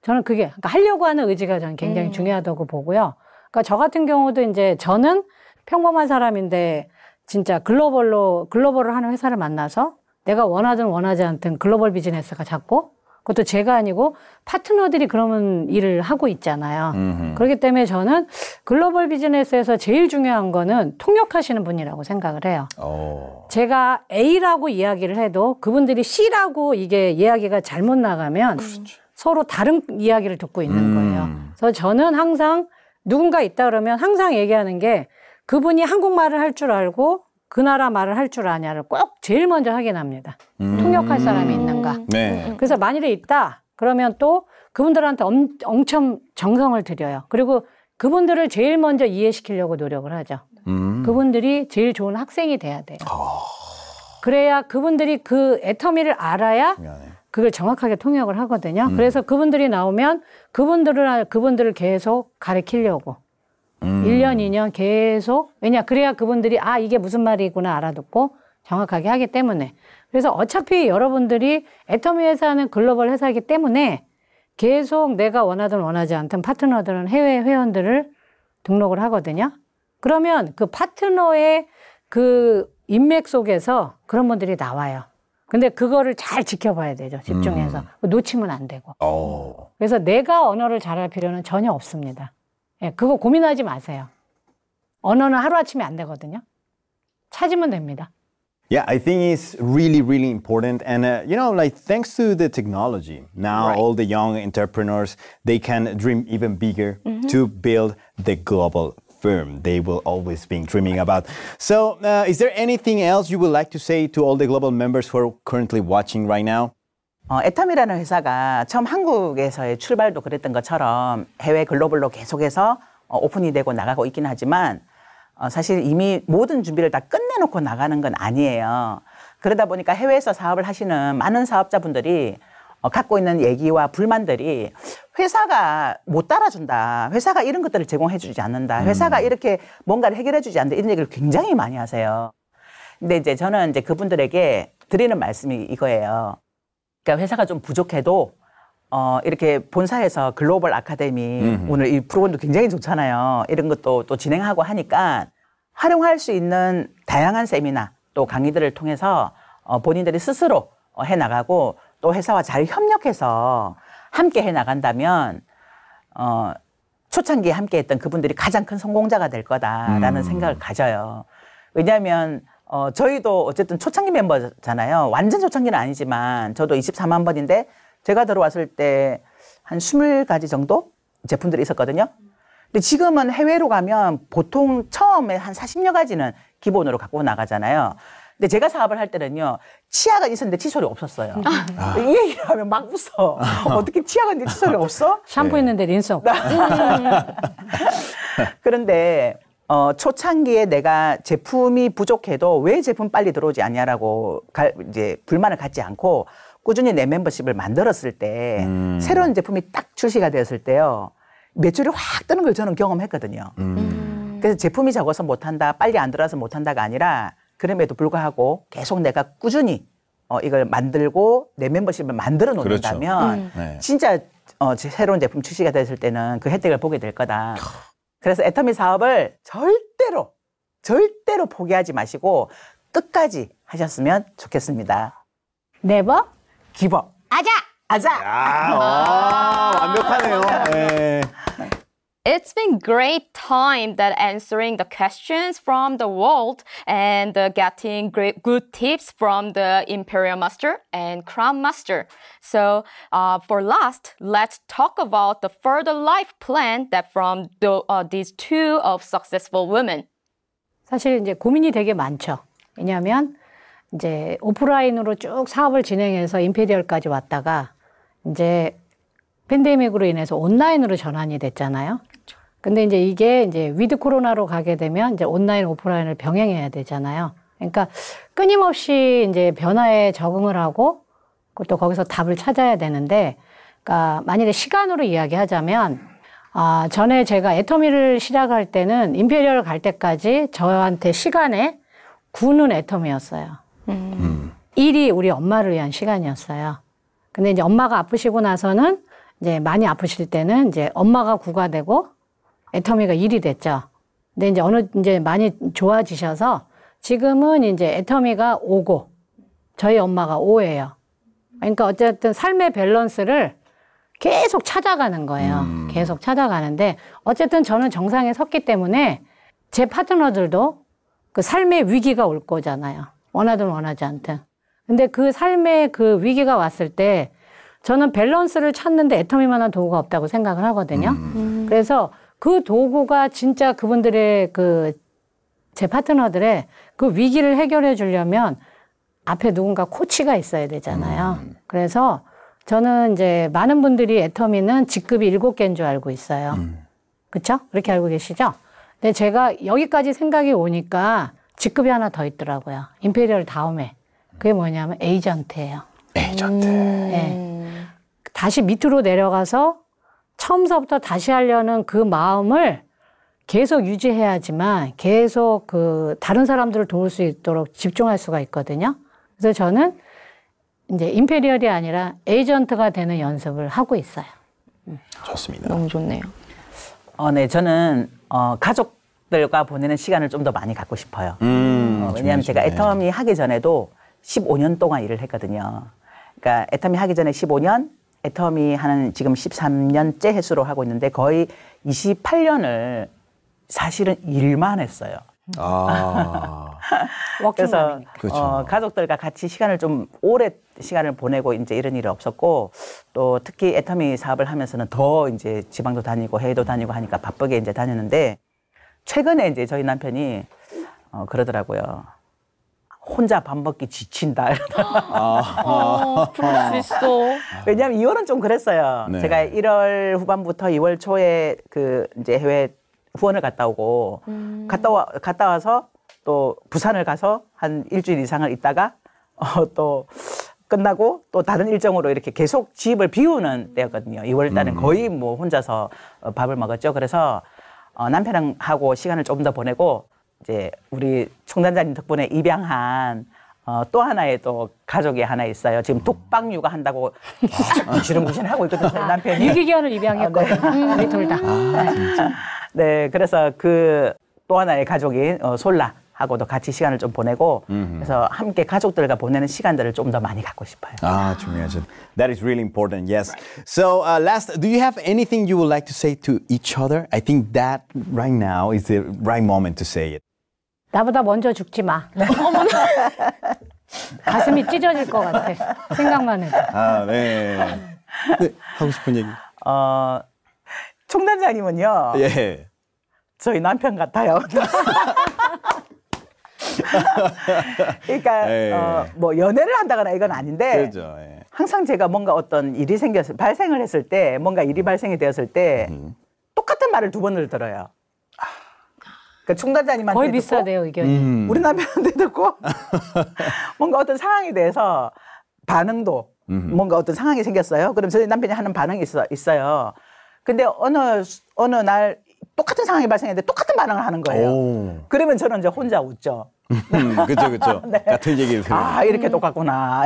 저는 그게, 그러니까 하려고 하는 의지가 저는 굉장히 음. 중요하다고 보고요. 그러니까 저 같은 경우도 이제 저는 평범한 사람인데 진짜 글로벌로, 글로벌을 하는 회사를 만나서 내가 원하든 원하지 않든 글로벌 비즈니스가 작고 그것도 제가 아니고 파트너들이 그러면 일을 하고 있잖아요. 음흠. 그렇기 때문에 저는 글로벌 비즈니스에서 제일 중요한 거는 통역하시는 분이라고 생각을 해요. 오. 제가 A라고 이야기를 해도 그분들이 C라고 이게 이야기가 잘못 나가면 그렇죠. 서로 다른 이야기를 듣고 있는 음. 거예요. 그래서 저는 항상 누군가 있다 그러면 항상 얘기하는 게 그분이 한국말을 할 줄 알고 그 나라 말을 할 줄 아냐를 꼭 제일 먼저 확인합니다. 음. 통역할 사람이 있는가. 네. 그래서 만일에 있다 그러면 또 그분들한테 엄, 엄청 정성을 들여요. 그리고 그분들을 제일 먼저 이해시키려고 노력을 하죠. 음. 그분들이 제일 좋은 학생이 돼야 돼요. 어. 그래야 그분들이 그 애터미를 알아야 미안해. 그걸 정확하게 통역을 하거든요. 음. 그래서 그분들이 나오면 그분들을, 그분들을 계속 가르치려고 음. 일 년, 이 년 계속. 왜냐, 그래야 그분들이 아, 이게 무슨 말이구나 알아듣고 정확하게 하기 때문에. 그래서 어차피 여러분들이 애터미 회사는 글로벌 회사이기 때문에 계속 내가 원하든 원하지 않든 파트너들은 해외 회원들을 등록을 하거든요. 그러면 그 파트너의 그 인맥 속에서 그런 분들이 나와요. 근데 그거를 잘 지켜봐야 되죠. 집중해서. 음. 놓치면 안 되고. 오. 그래서 내가 언어를 잘할 필요는 전혀 없습니다. 예, 그거 고민하지 마세요. 언어는 하루아침에 안 되거든요. 찾으면 됩니다. Yeah, I think it's really, really important. And, uh, you know, like, thanks to the technology, now right. all the young entrepreneurs, they can dream even bigger mm-hmm. to build the global firm they will always be dreaming about. So, uh, is there anything else you would like to say to all the global members who are currently watching right now? 어, 애텀이라는 회사가 처음 한국에서의 출발도 그랬던 것처럼 해외 글로벌로 계속해서 어, 오픈이 되고 나가고 있긴 하지만 어, 사실 이미 모든 준비를 다 끝내놓고 나가는 건 아니에요. 그러다 보니까 해외에서 사업을 하시는 많은 사업자분들이 어, 갖고 있는 얘기와 불만들이 회사가 못 따라준다. 회사가 이런 것들을 제공해주지 않는다. 회사가 이렇게 뭔가를 해결해주지 않는다. 이런 얘기를 굉장히 많이 하세요. 근데 이제 저는 이제 그분들에게 드리는 말씀이 이거예요. 그러니까 회사가 좀 부족해도 어, 이렇게 본사에서 글로벌 아카데미 음흠. 오늘 이 프로그램도 굉장히 좋잖아요. 이런 것도 또 진행하고 하니까 활용할 수 있는 다양한 세미나 또 강의들을 통해서 어, 본인들이 스스로 어, 해나가고 또 회사와 잘 협력해서 함께 해나간다면 어, 초창기에 함께했던 그분들이 가장 큰 성공자가 될 거다라는 음. 생각을 가져요. 왜냐하면 어, 저희도 어쨌든 초창기 멤버잖아요. 완전 초창기는 아니지만 저도 이십사만 번인데 제가 들어왔을 때 한 스무 가지 정도 제품들이 있었거든요. 근데 지금은 해외로 가면 보통 처음에 한 사십여 가지는 기본으로 갖고 나가잖아요. 근데 제가 사업을 할 때는요. 치약은 있었는데 칫솔이 없었어요. 아. 이 얘기를 하면 막 웃어. 아. 어떻게 치약은 있는데 칫솔이 없어? 샴푸 네. 있는데 린스 없고. 그런데 어, 초창기에 내가 제품이 부족해도 왜 제품 빨리 들어오지 않냐라고 가, 이제 불만을 갖지 않고 꾸준히 내 멤버십을 만들었을 때 음. 새로운 제품이 딱 출시가 되었을 때요. 매출이 확 뜨는 걸 저는 경험했거든요. 음. 그래서 제품이 적어서 못한다, 빨리 안 들어와서 못한다가 아니라 그럼에도 불구하고 계속 내가 꾸준히 어, 이걸 만들고 내 멤버십을 만들어 놓는다면 그렇죠. 음. 진짜 어, 새로운 제품 출시가 됐을 때는 그 혜택을 보게 될 거다. 그래서 애터미 사업을 절대로 절대로 포기하지 마시고 끝까지 하셨으면 좋겠습니다. Never give up. 아자! 아자! 야, 와, 완벽하네요. 네. It's been great time that answering the questions from the world and uh, getting great, good tips from the Imperial Master and Crown Master. So uh, for last, let's talk about the further life plan that from the, uh, these two of successful women. 사실 이제 고민이 되게 많죠. 왜냐하면 이제 오프라인으로 쭉 사업을 진행해서 임페리얼까지 왔다가 이제 팬데믹으로 인해서 온라인으로 전환이 됐잖아요. 근데 이제 이게 이제 위드 코로나로 가게 되면 이제 온라인, 오프라인을 병행해야 되잖아요. 그러니까 끊임없이 이제 변화에 적응을 하고 또 거기서 답을 찾아야 되는데, 그러니까 만일에 시간으로 이야기하자면, 아, 전에 제가 애터미를 시작할 때는 임페리얼 갈 때까지 저한테 시간에 구는 애터미였어요. 음. 일이 우리 엄마를 위한 시간이었어요. 근데 이제 엄마가 아프시고 나서는 이제 많이 아프실 때는 이제 엄마가 구가 되고 애터미가 일이 됐죠. 근데 이제 어느 이제 많이 좋아지셔서 지금은 이제 애터미가 오고 저희 엄마가 오예요. 그러니까 어쨌든 삶의 밸런스를 계속 찾아가는 거예요. 음. 계속 찾아가는데 어쨌든 저는 정상에 섰기 때문에 제 파트너들도 그 삶의 위기가 올 거잖아요. 원하든 원하지 않든. 근데 그 삶의 그 위기가 왔을 때 저는 밸런스를 찾는데 애터미만한 도구가 없다고 생각을 하거든요. 음. 그래서 그 도구가 진짜 그분들의 그 제 파트너들의 그 위기를 해결해 주려면 앞에 누군가 코치가 있어야 되잖아요. 음. 그래서 저는 이제 많은 분들이 애터미는 직급이 일곱 개인 줄 알고 있어요. 음. 그렇죠? 그렇게 알고 계시죠? 근데 제가 여기까지 생각이 오니까 직급이 하나 더 있더라고요. 임페리얼 다음에. 그게 뭐냐면 에이전트예요. 에이전트. 음. 네. 다시 밑으로 내려가서 처음서부터 다시 하려는 그 마음을 계속 유지해야지만 계속 그 다른 사람들을 도울 수 있도록 집중할 수가 있거든요. 그래서 저는 이제 임페리얼이 아니라 에이전트가 되는 연습을 하고 있어요. 좋습니다. 너무 좋네요. 어, 네, 저는 어, 가족들과 보내는 시간을 좀 더 많이 갖고 싶어요. 음, 어, 왜냐하면 제가 애터미 하기 전에도 십오 년 동안 일을 했거든요. 그러니까 애터미 하기 전에 십오 년, 애터미 하는 지금 십삼 년째 횟수로 하고 있는데 거의 이십팔 년을 사실은 일만 했어요. 아. 그래서 그렇죠. 어, 가족들과 같이 시간을 좀 오래 시간을 보내고 이제 이런 일이 없었고, 또 특히 애터미 사업을 하면서는 더 이제 지방도 다니고 해외도 다니고 하니까 바쁘게 이제 다녔는데, 최근에 이제 저희 남편이 어, 그러더라고요. 혼자 밥 먹기 지친다. 아, 그럴 수 있어. 왜냐하면 이월은 좀 그랬어요. 네. 제가 일월 후반부터 이월 초에 그 이제 해외 후원을 갔다 오고, 음. 갔다, 와, 갔다 와서 또 부산을 가서 한 일주일 이상을 있다가 어, 또 끝나고 또 다른 일정으로 이렇게 계속 집을 비우는 때였거든요. 이월 달엔 음. 거의 뭐 혼자서 밥을 먹었죠. 그래서 어, 남편하고 시간을 조금 더 보내고, 이제 우리 총단장님 덕분에 입양한 어, 또 하나의 또 가족이 하나 있어요. 지금 뚝방 육아한다고 구시름구시름 하고 있거든요. 남편이. 유기견을 입양했거든요. 아, 네. 우리 둘 다. 아, 진짜. 네, 그래서 그 또 하나의 가족인 어, 솔라하고도 같이 시간을 좀 보내고, 음흠. 그래서 함께 가족들과 보내는 시간들을 좀 더 많이 갖고 싶어요. 아, 중요하죠. That is really important. Yes. Right. So uh, last, do you have anything you would like to say to each other? I think that right now is the right moment to say it. 나보다 먼저 죽지 마. 어머나. 가슴이 찢어질 것 같아. 생각만 해도. 아, 네. 네, 하고 싶은 얘기. 어. 총단장님은요. 예. 저희 남편 같아요. 그러니까 예. 어, 뭐 연애를 한다거나 이건 아닌데, 그렇죠, 예. 항상 제가 뭔가 어떤 일이 생겼을, 발생을 했을 때, 뭔가 일이 발생이 되었을 때 음. 똑같은 말을 두 번을 들어요. 그러니까 총단장님한테 거의 비슷하대요, 의견이. 음. 우리 남편한테 듣고 뭔가 어떤 상황에 대해서 반응도 음. 뭔가 어떤 상황이 생겼어요. 그럼 저희 남편이 하는 반응이 있어, 있어요. 근데 어느, 어느 날 똑같은 상황이 발생했는데 똑같은 반응을 하는 거예요. 오. 그러면 저는 이제 혼자 웃죠. 그쵸, 그쵸. 네. 같은 얘기를 들어요. 아, 이렇게 음. 똑같구나.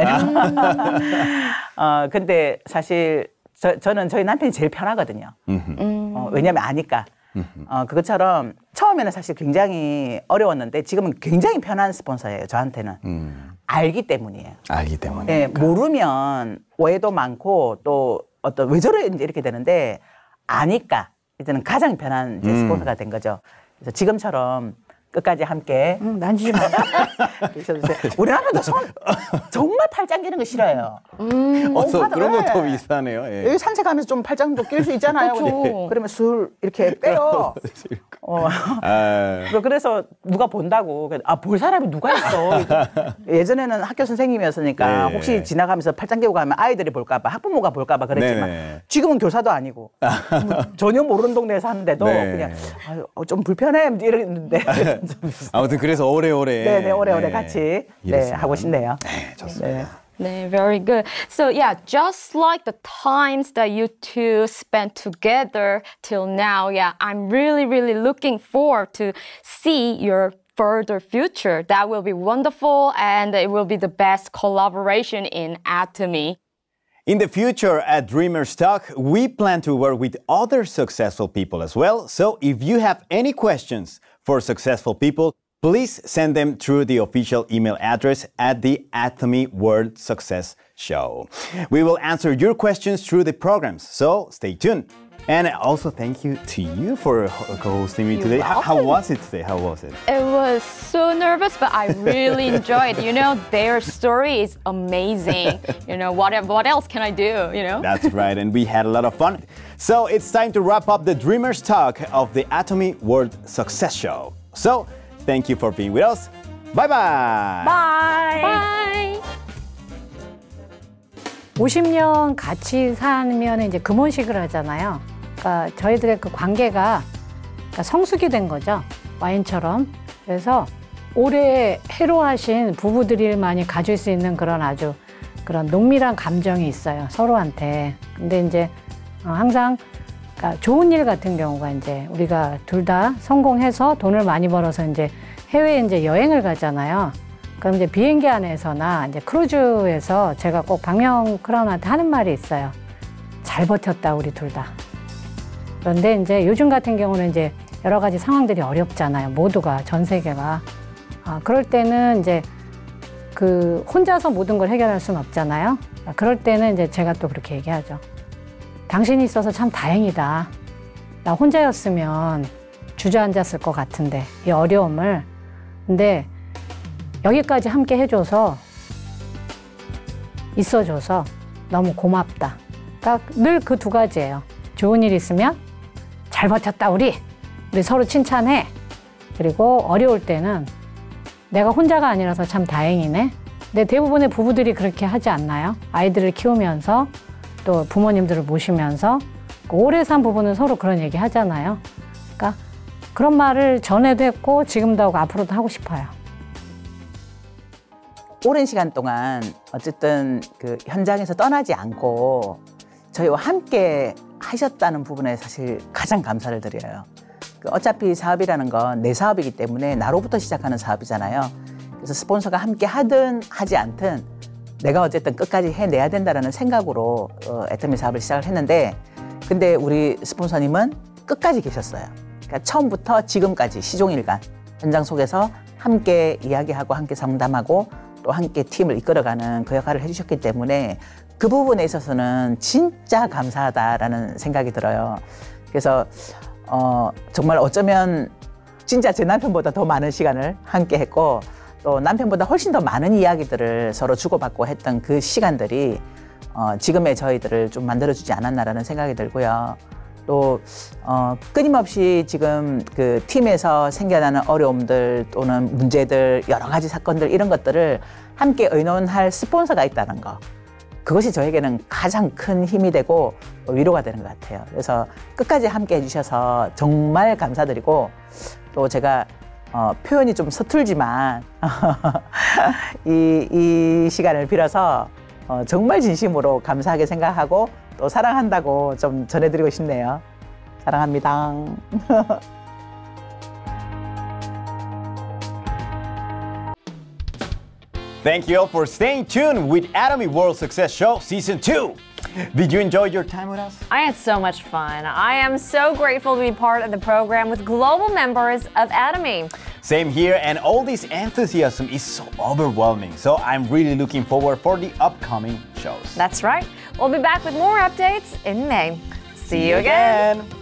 어, 근데 사실 저, 저는 저희 남편이 제일 편하거든요. 어, 왜냐면 아니까. 어, 그것처럼 처음에는 사실 굉장히 어려웠는데 지금은 굉장히 편한 스폰서예요, 저한테는. 음. 알기 때문이에요. 알기 때문에. 네, 모르면 오해도 많고 또 어떤 왜 저래 이렇게 되는데, 아니까 이제는 가장 편한 이제 스폰서가 된 거죠. 그래서 지금처럼 끝까지 함께 음, 난지 마. 우리 남편도 손 정말 팔짱 끼는 거 싫어요. 음, 어서 그런 것도 비슷하네요. 예. 여기 산책하면서 좀 팔짱도 낄 수 있잖아요. 그렇죠. 그러면 술 이렇게 빼요. 어. 아. 그래서 누가 본다고, 아, 볼 사람이 누가 있어. 예전에는 학교 선생님이었으니까 네. 혹시 지나가면서 팔짱 끼고 가면 아이들이 볼까봐, 학부모가 볼까봐 그랬지만 네. 지금은 교사도 아니고 전혀 모르는 동네에서 하는데도 네. 그냥 아, 좀 불편해 이러는데. 아무튼 그래서 오래오래 네네 오래오래 네. 같이 네, 하고 싶네요. 네, 좋습니다. 네, very good. So yeah, just like the times that you two spent together till now, yeah, I'm really, really looking forward to see your further future. That will be wonderful, and it will be the best collaboration in Atomy. In the future at Dreamers Talk, we plan to work with other successful people as well. So if you have any questions for successful people, please send them through the official email address at the Atomy World Success Show. We will answer your questions through the programs, so stay tuned. And also thank you to you for co-hosting me today. Welcome. How was it today? How was it? It was so nervous, but I really enjoyed. You know, their story is amazing. You know, what what else can I do? You know. That's right, and we had a lot of fun. So it's time to wrap up the Dreamers Talk of the Atomy World Success Show. So thank you for being with us. Bye bye. Bye. Bye. 오십 년 같이 살면 이제 금혼식을 하잖아요. 그러니까 저희들의 그 관계가 그러니까 성숙이 된 거죠, 와인처럼. 그래서 오래 해로하신 부부들이 많이 가질 수 있는 그런 아주 그런 농밀한 감정이 있어요, 서로한테. 근데 이제 항상 그러니까 좋은 일 같은 경우가 이제 우리가 둘 다 성공해서 돈을 많이 벌어서 이제 해외에 이제 여행을 가잖아요. 그럼 이제 비행기 안에서나 이제 크루즈에서 제가 꼭 박명 크라운한테 하는 말이 있어요. 잘 버텼다, 우리 둘 다. 그런데 이제 요즘 같은 경우는 이제 여러 가지 상황들이 어렵잖아요. 모두가, 전 세계가. 아, 그럴 때는 이제 그 혼자서 모든 걸 해결할 수는 없잖아요. 그럴 때는 이제 제가 또 그렇게 얘기하죠. 당신이 있어서 참 다행이다. 나 혼자였으면 주저앉았을 것 같은데, 이 어려움을. 근데 여기까지 함께 해줘서, 있어줘서 너무 고맙다. 그러니까 늘 그 두 가지예요. 좋은 일 있으면 잘 버텼다, 우리. 우리 서로 칭찬해. 그리고 어려울 때는 내가 혼자가 아니라서 참 다행이네. 근데 대부분의 부부들이 그렇게 하지 않나요? 아이들을 키우면서 또 부모님들을 모시면서 오래 산 부부는 서로 그런 얘기 하잖아요. 그러니까 그런 말을 전에도 했고 지금도 하고 앞으로도 하고 싶어요. 오랜 시간 동안 어쨌든 그 현장에서 떠나지 않고 저희와 함께 하셨다는 부분에 사실 가장 감사를 드려요. 어차피 사업이라는 건 내 사업이기 때문에 나로부터 시작하는 사업이잖아요. 그래서 스폰서가 함께 하든 하지 않든 내가 어쨌든 끝까지 해내야 된다는 생각으로 어, 애터미 사업을 시작을 했는데, 근데 우리 스폰서님은 끝까지 계셨어요. 그러니까 처음부터 지금까지 시종일관 현장 속에서 함께 이야기하고 함께 상담하고 또 함께 팀을 이끌어가는 그 역할을 해주셨기 때문에 그 부분에 있어서는 진짜 감사하다라는 생각이 들어요. 그래서 어, 정말 어쩌면 진짜 제 남편보다 더 많은 시간을 함께 했고 또 남편보다 훨씬 더 많은 이야기들을 서로 주고받고 했던 그 시간들이 어, 지금의 저희들을 좀 만들어주지 않았나라는 생각이 들고요. 또 어, 끊임없이 지금 그 팀에서 생겨나는 어려움들 또는 문제들, 여러 가지 사건들, 이런 것들을 함께 의논할 스폰서가 있다는 거, 그것이 저에게는 가장 큰 힘이 되고 위로가 되는 것 같아요. 그래서 끝까지 함께 해주셔서 정말 감사드리고, 또 제가 어, 표현이 좀 서툴지만 이, 이 시간을 빌어서 어, 정말 진심으로 감사하게 생각하고 또 사랑한다고 좀 전해드리고 싶네요. 사랑합니다. Thank you all for staying tuned with Atomy World Success Show Season two. Did you enjoy your time with us? I had so much fun. I am so grateful to be part of the program with global members of Atomy. Same here, and all this enthusiasm is so overwhelming. So I'm really looking forward for the upcoming shows. That's right. We'll be back with more updates in May. See, See you again. again.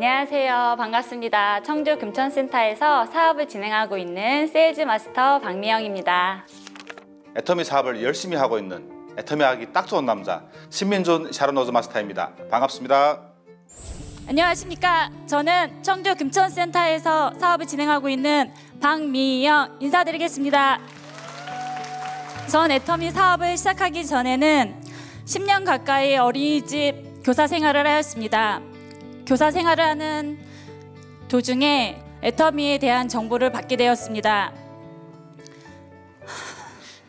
안녕하세요. 반갑습니다. 청주 금천센터에서 사업을 진행하고 있는 세일즈 마스터 박미영입니다. 애터미 사업을 열심히 하고 있는 애터미 하기 딱 좋은 남자 신민준 샤론노즈 마스터입니다. 반갑습니다. 안녕하십니까. 저는 청주 금천센터에서 사업을 진행하고 있는 박미영 인사드리겠습니다. 전 애터미 사업을 시작하기 전에는 십 년 가까이 어린이집 교사 생활을 하였습니다. 교사 생활을 하는 도중에 애터미에 대한 정보를 받게 되었습니다.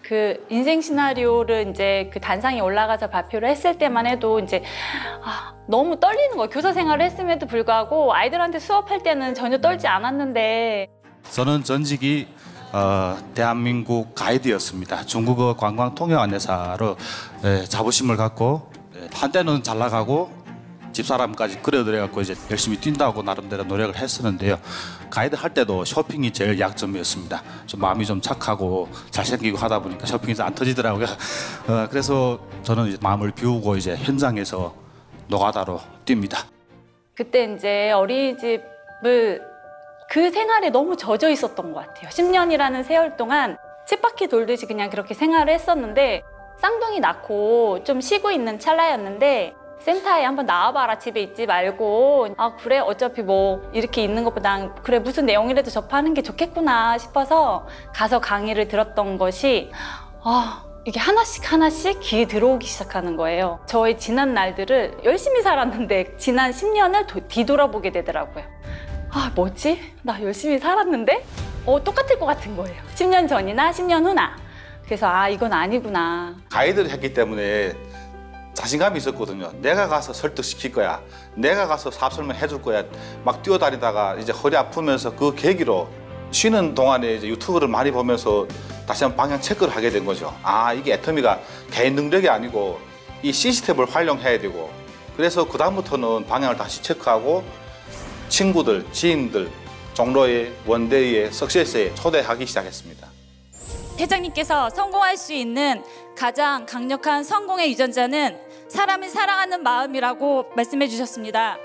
그 인생 시나리오를 이제 그 단상에 올라가서 발표를 했을 때만 해도 이제 아, 너무 떨리는 거예요. 교사 생활을 했음에도 불구하고 아이들한테 수업할 때는 전혀 떨지 않았는데. 저는 전직이 어, 대한민국 가이드였습니다. 중국어 관광 통역 안내사로 예, 자부심을 갖고 예, 한때는 잘 나가고 집사람까지 끌어들여갖고 이제 열심히 뛴다고 나름대로 노력을 했었는데요. 가이드 할 때도 쇼핑이 제일 약점이었습니다. 좀 마음이 좀 착하고 잘생기고 하다 보니까 쇼핑이 안 터지더라고요. 어, 그래서 저는 이제 마음을 비우고 이제 현장에서 노가다로 뜁니다. 그때 이제 어린이집을 그 생활에 너무 젖어 있었던 것 같아요. 십 년이라는 세월 동안 쳇바퀴 돌듯이 그냥 그렇게 생활을 했었는데, 쌍둥이 낳고 좀 쉬고 있는 찰나였는데 센터에 한번 나와봐라, 집에 있지 말고. 아 그래, 어차피 뭐 이렇게 있는 것보다 그래 무슨 내용이라도 접하는 게 좋겠구나 싶어서 가서 강의를 들었던 것이, 아 이게 하나씩 하나씩 귀에 들어오기 시작하는 거예요. 저의 지난 날들을 열심히 살았는데 지난 십 년을 도, 뒤돌아보게 되더라고요. 아, 뭐지? 나 열심히 살았는데? 어, 똑같을 것 같은 거예요. 십 년 전이나 십 년 후나. 그래서 아, 이건 아니구나. 가이드를 했기 때문에 자신감이 있었거든요. 내가 가서 설득시킬 거야. 내가 가서 사업 설명해줄 거야. 막 뛰어다니다가 이제 허리 아프면서 그 계기로 쉬는 동안에 이제 유튜브를 많이 보면서 다시 한번 방향 체크를 하게 된 거죠. 아, 이게 애터미가 개인 능력이 아니고 이 시스템을 활용해야 되고. 그래서 그 다음부터는 방향을 다시 체크하고 친구들, 지인들, 종로의 원데이의 석세스에 초대하기 시작했습니다. 회장님께서 성공할 수 있는 가장 강력한 성공의 유전자는 사람을 사랑하는 마음이라고 말씀해 주셨습니다.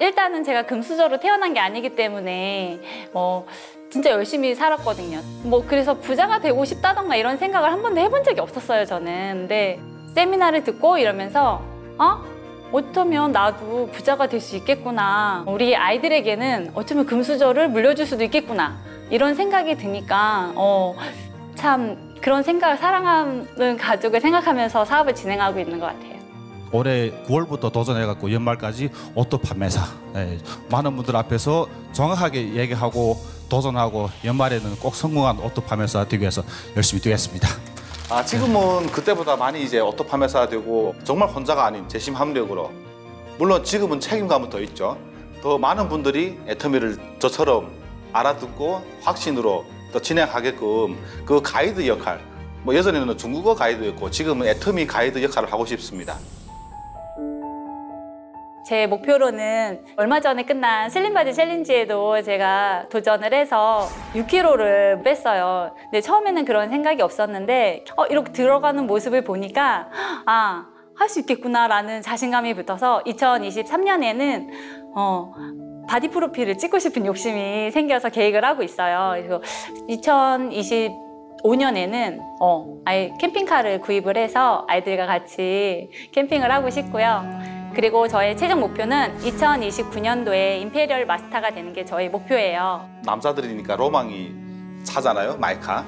일단은 제가 금수저로 태어난 게 아니기 때문에 뭐 진짜 열심히 살았거든요. 뭐 그래서 부자가 되고 싶다던가 이런 생각을 한 번도 해본 적이 없었어요, 저는. 근데 세미나를 듣고 이러면서 어? 어쩌면 나도 부자가 될 수 있겠구나. 우리 아이들에게는 어쩌면 금수저를 물려줄 수도 있겠구나. 이런 생각이 드니까 어, 참 그런 생각을 사랑하는 가족을 생각하면서 사업을 진행하고 있는 것 같아요. 올해 구월부터 도전해갖고 연말까지 옷도 판매사. 예, 많은 분들 앞에서 정확하게 얘기하고 도전하고 연말에는 꼭 성공한 옷도 판매사 되기 위해서 열심히 뛰겠습니다. 아, 지금은 그때보다 많이 이제 옷도 판매사 되고 정말 혼자가 아닌 재심 합력으로, 물론 지금은 책임감은 더 있죠. 더 많은 분들이 애터미를 저처럼 알아듣고 확신으로 더 진행하게끔 그 가이드 역할, 뭐 예전에는 중국어 가이드였고 지금은 애터미 가이드 역할을 하고 싶습니다. 제 목표로는 얼마 전에 끝난 슬림바디 챌린지에도 제가 도전을 해서 육 킬로그램를 뺐어요. 근데 처음에는 그런 생각이 없었는데 어, 이렇게 들어가는 모습을 보니까 아, 할 수 있겠구나라는 자신감이 붙어서 이천이십삼 년에는 어, 바디 프로필을 찍고 싶은 욕심이 생겨서 계획을 하고 있어요. 그리고 이천이십오 년에는 어, 아예 캠핑카를 구입을 해서 아이들과 같이 캠핑을 하고 싶고요. 그리고 저의 최종 목표는 이천이십구 년도에 임페리얼 마스터가 되는 게 저의 목표예요. 남자들이니까 로망이 차잖아요, 마이카.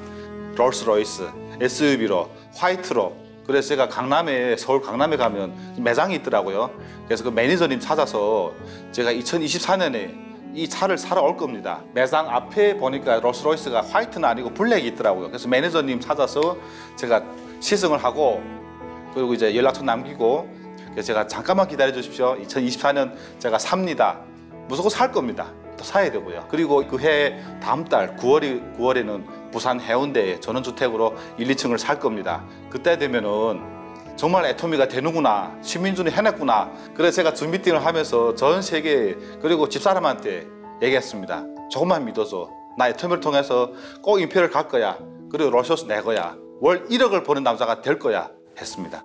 롤스로이스, 에스유브이로, 화이트로. 그래서 제가 강남에, 서울 강남에 가면 매장이 있더라고요. 그래서 그 매니저님 찾아서 제가 이천이십사 년에 이 차를 사러 올 겁니다. 매장 앞에 보니까 롤스로이스가 화이트는 아니고 블랙이 있더라고요. 그래서 매니저님 찾아서 제가 시승을 하고 그리고 이제 연락처 남기고 제가 잠깐만 기다려 주십시오. 이천이십사 년 제가 삽니다. 무조건 살 겁니다. 또 사야 되고요. 그리고 그 해 다음 달 구월이, 구월에는 부산 해운대에 전원주택으로 일, 이층을 살 겁니다. 그때 되면은 정말 애터미가 되는구나. 신민준이 해냈구나. 그래서 제가 줌미팅을 하면서 전 세계 그리고 집사람한테 얘기했습니다. 조금만 믿어줘. 나 애터미를 통해서 꼭 임페리얼 갈 거야. 그리고 롤스로이스 내 거야. 월 일억을 버는 남자가 될 거야. 했습니다.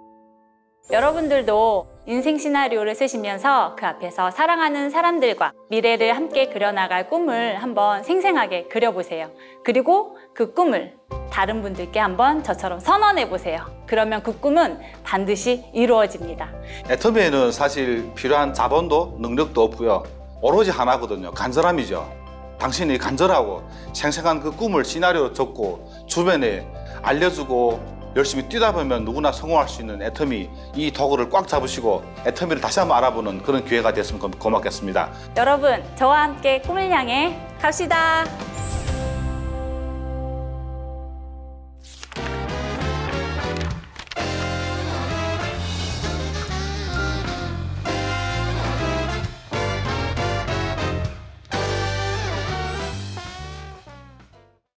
여러분들도 인생 시나리오를 쓰시면서 그 앞에서 사랑하는 사람들과 미래를 함께 그려나갈 꿈을 한번 생생하게 그려보세요. 그리고 그 꿈을 다른 분들께 한번 저처럼 선언해보세요. 그러면 그 꿈은 반드시 이루어집니다. 애터미에는 사실 필요한 자본도 능력도 없고요. 오로지 하나거든요. 간절함이죠. 당신이 간절하고 생생한 그 꿈을 시나리오로 적고 주변에 알려주고 열심히 뛰다 보면 누구나 성공할 수 있는 애터미, 이 도구를 꽉 잡으시고 애터미를 다시 한번 알아보는 그런 기회가 됐으면 고맙겠습니다. 여러분, 저와 함께 꿈을 향해 갑시다.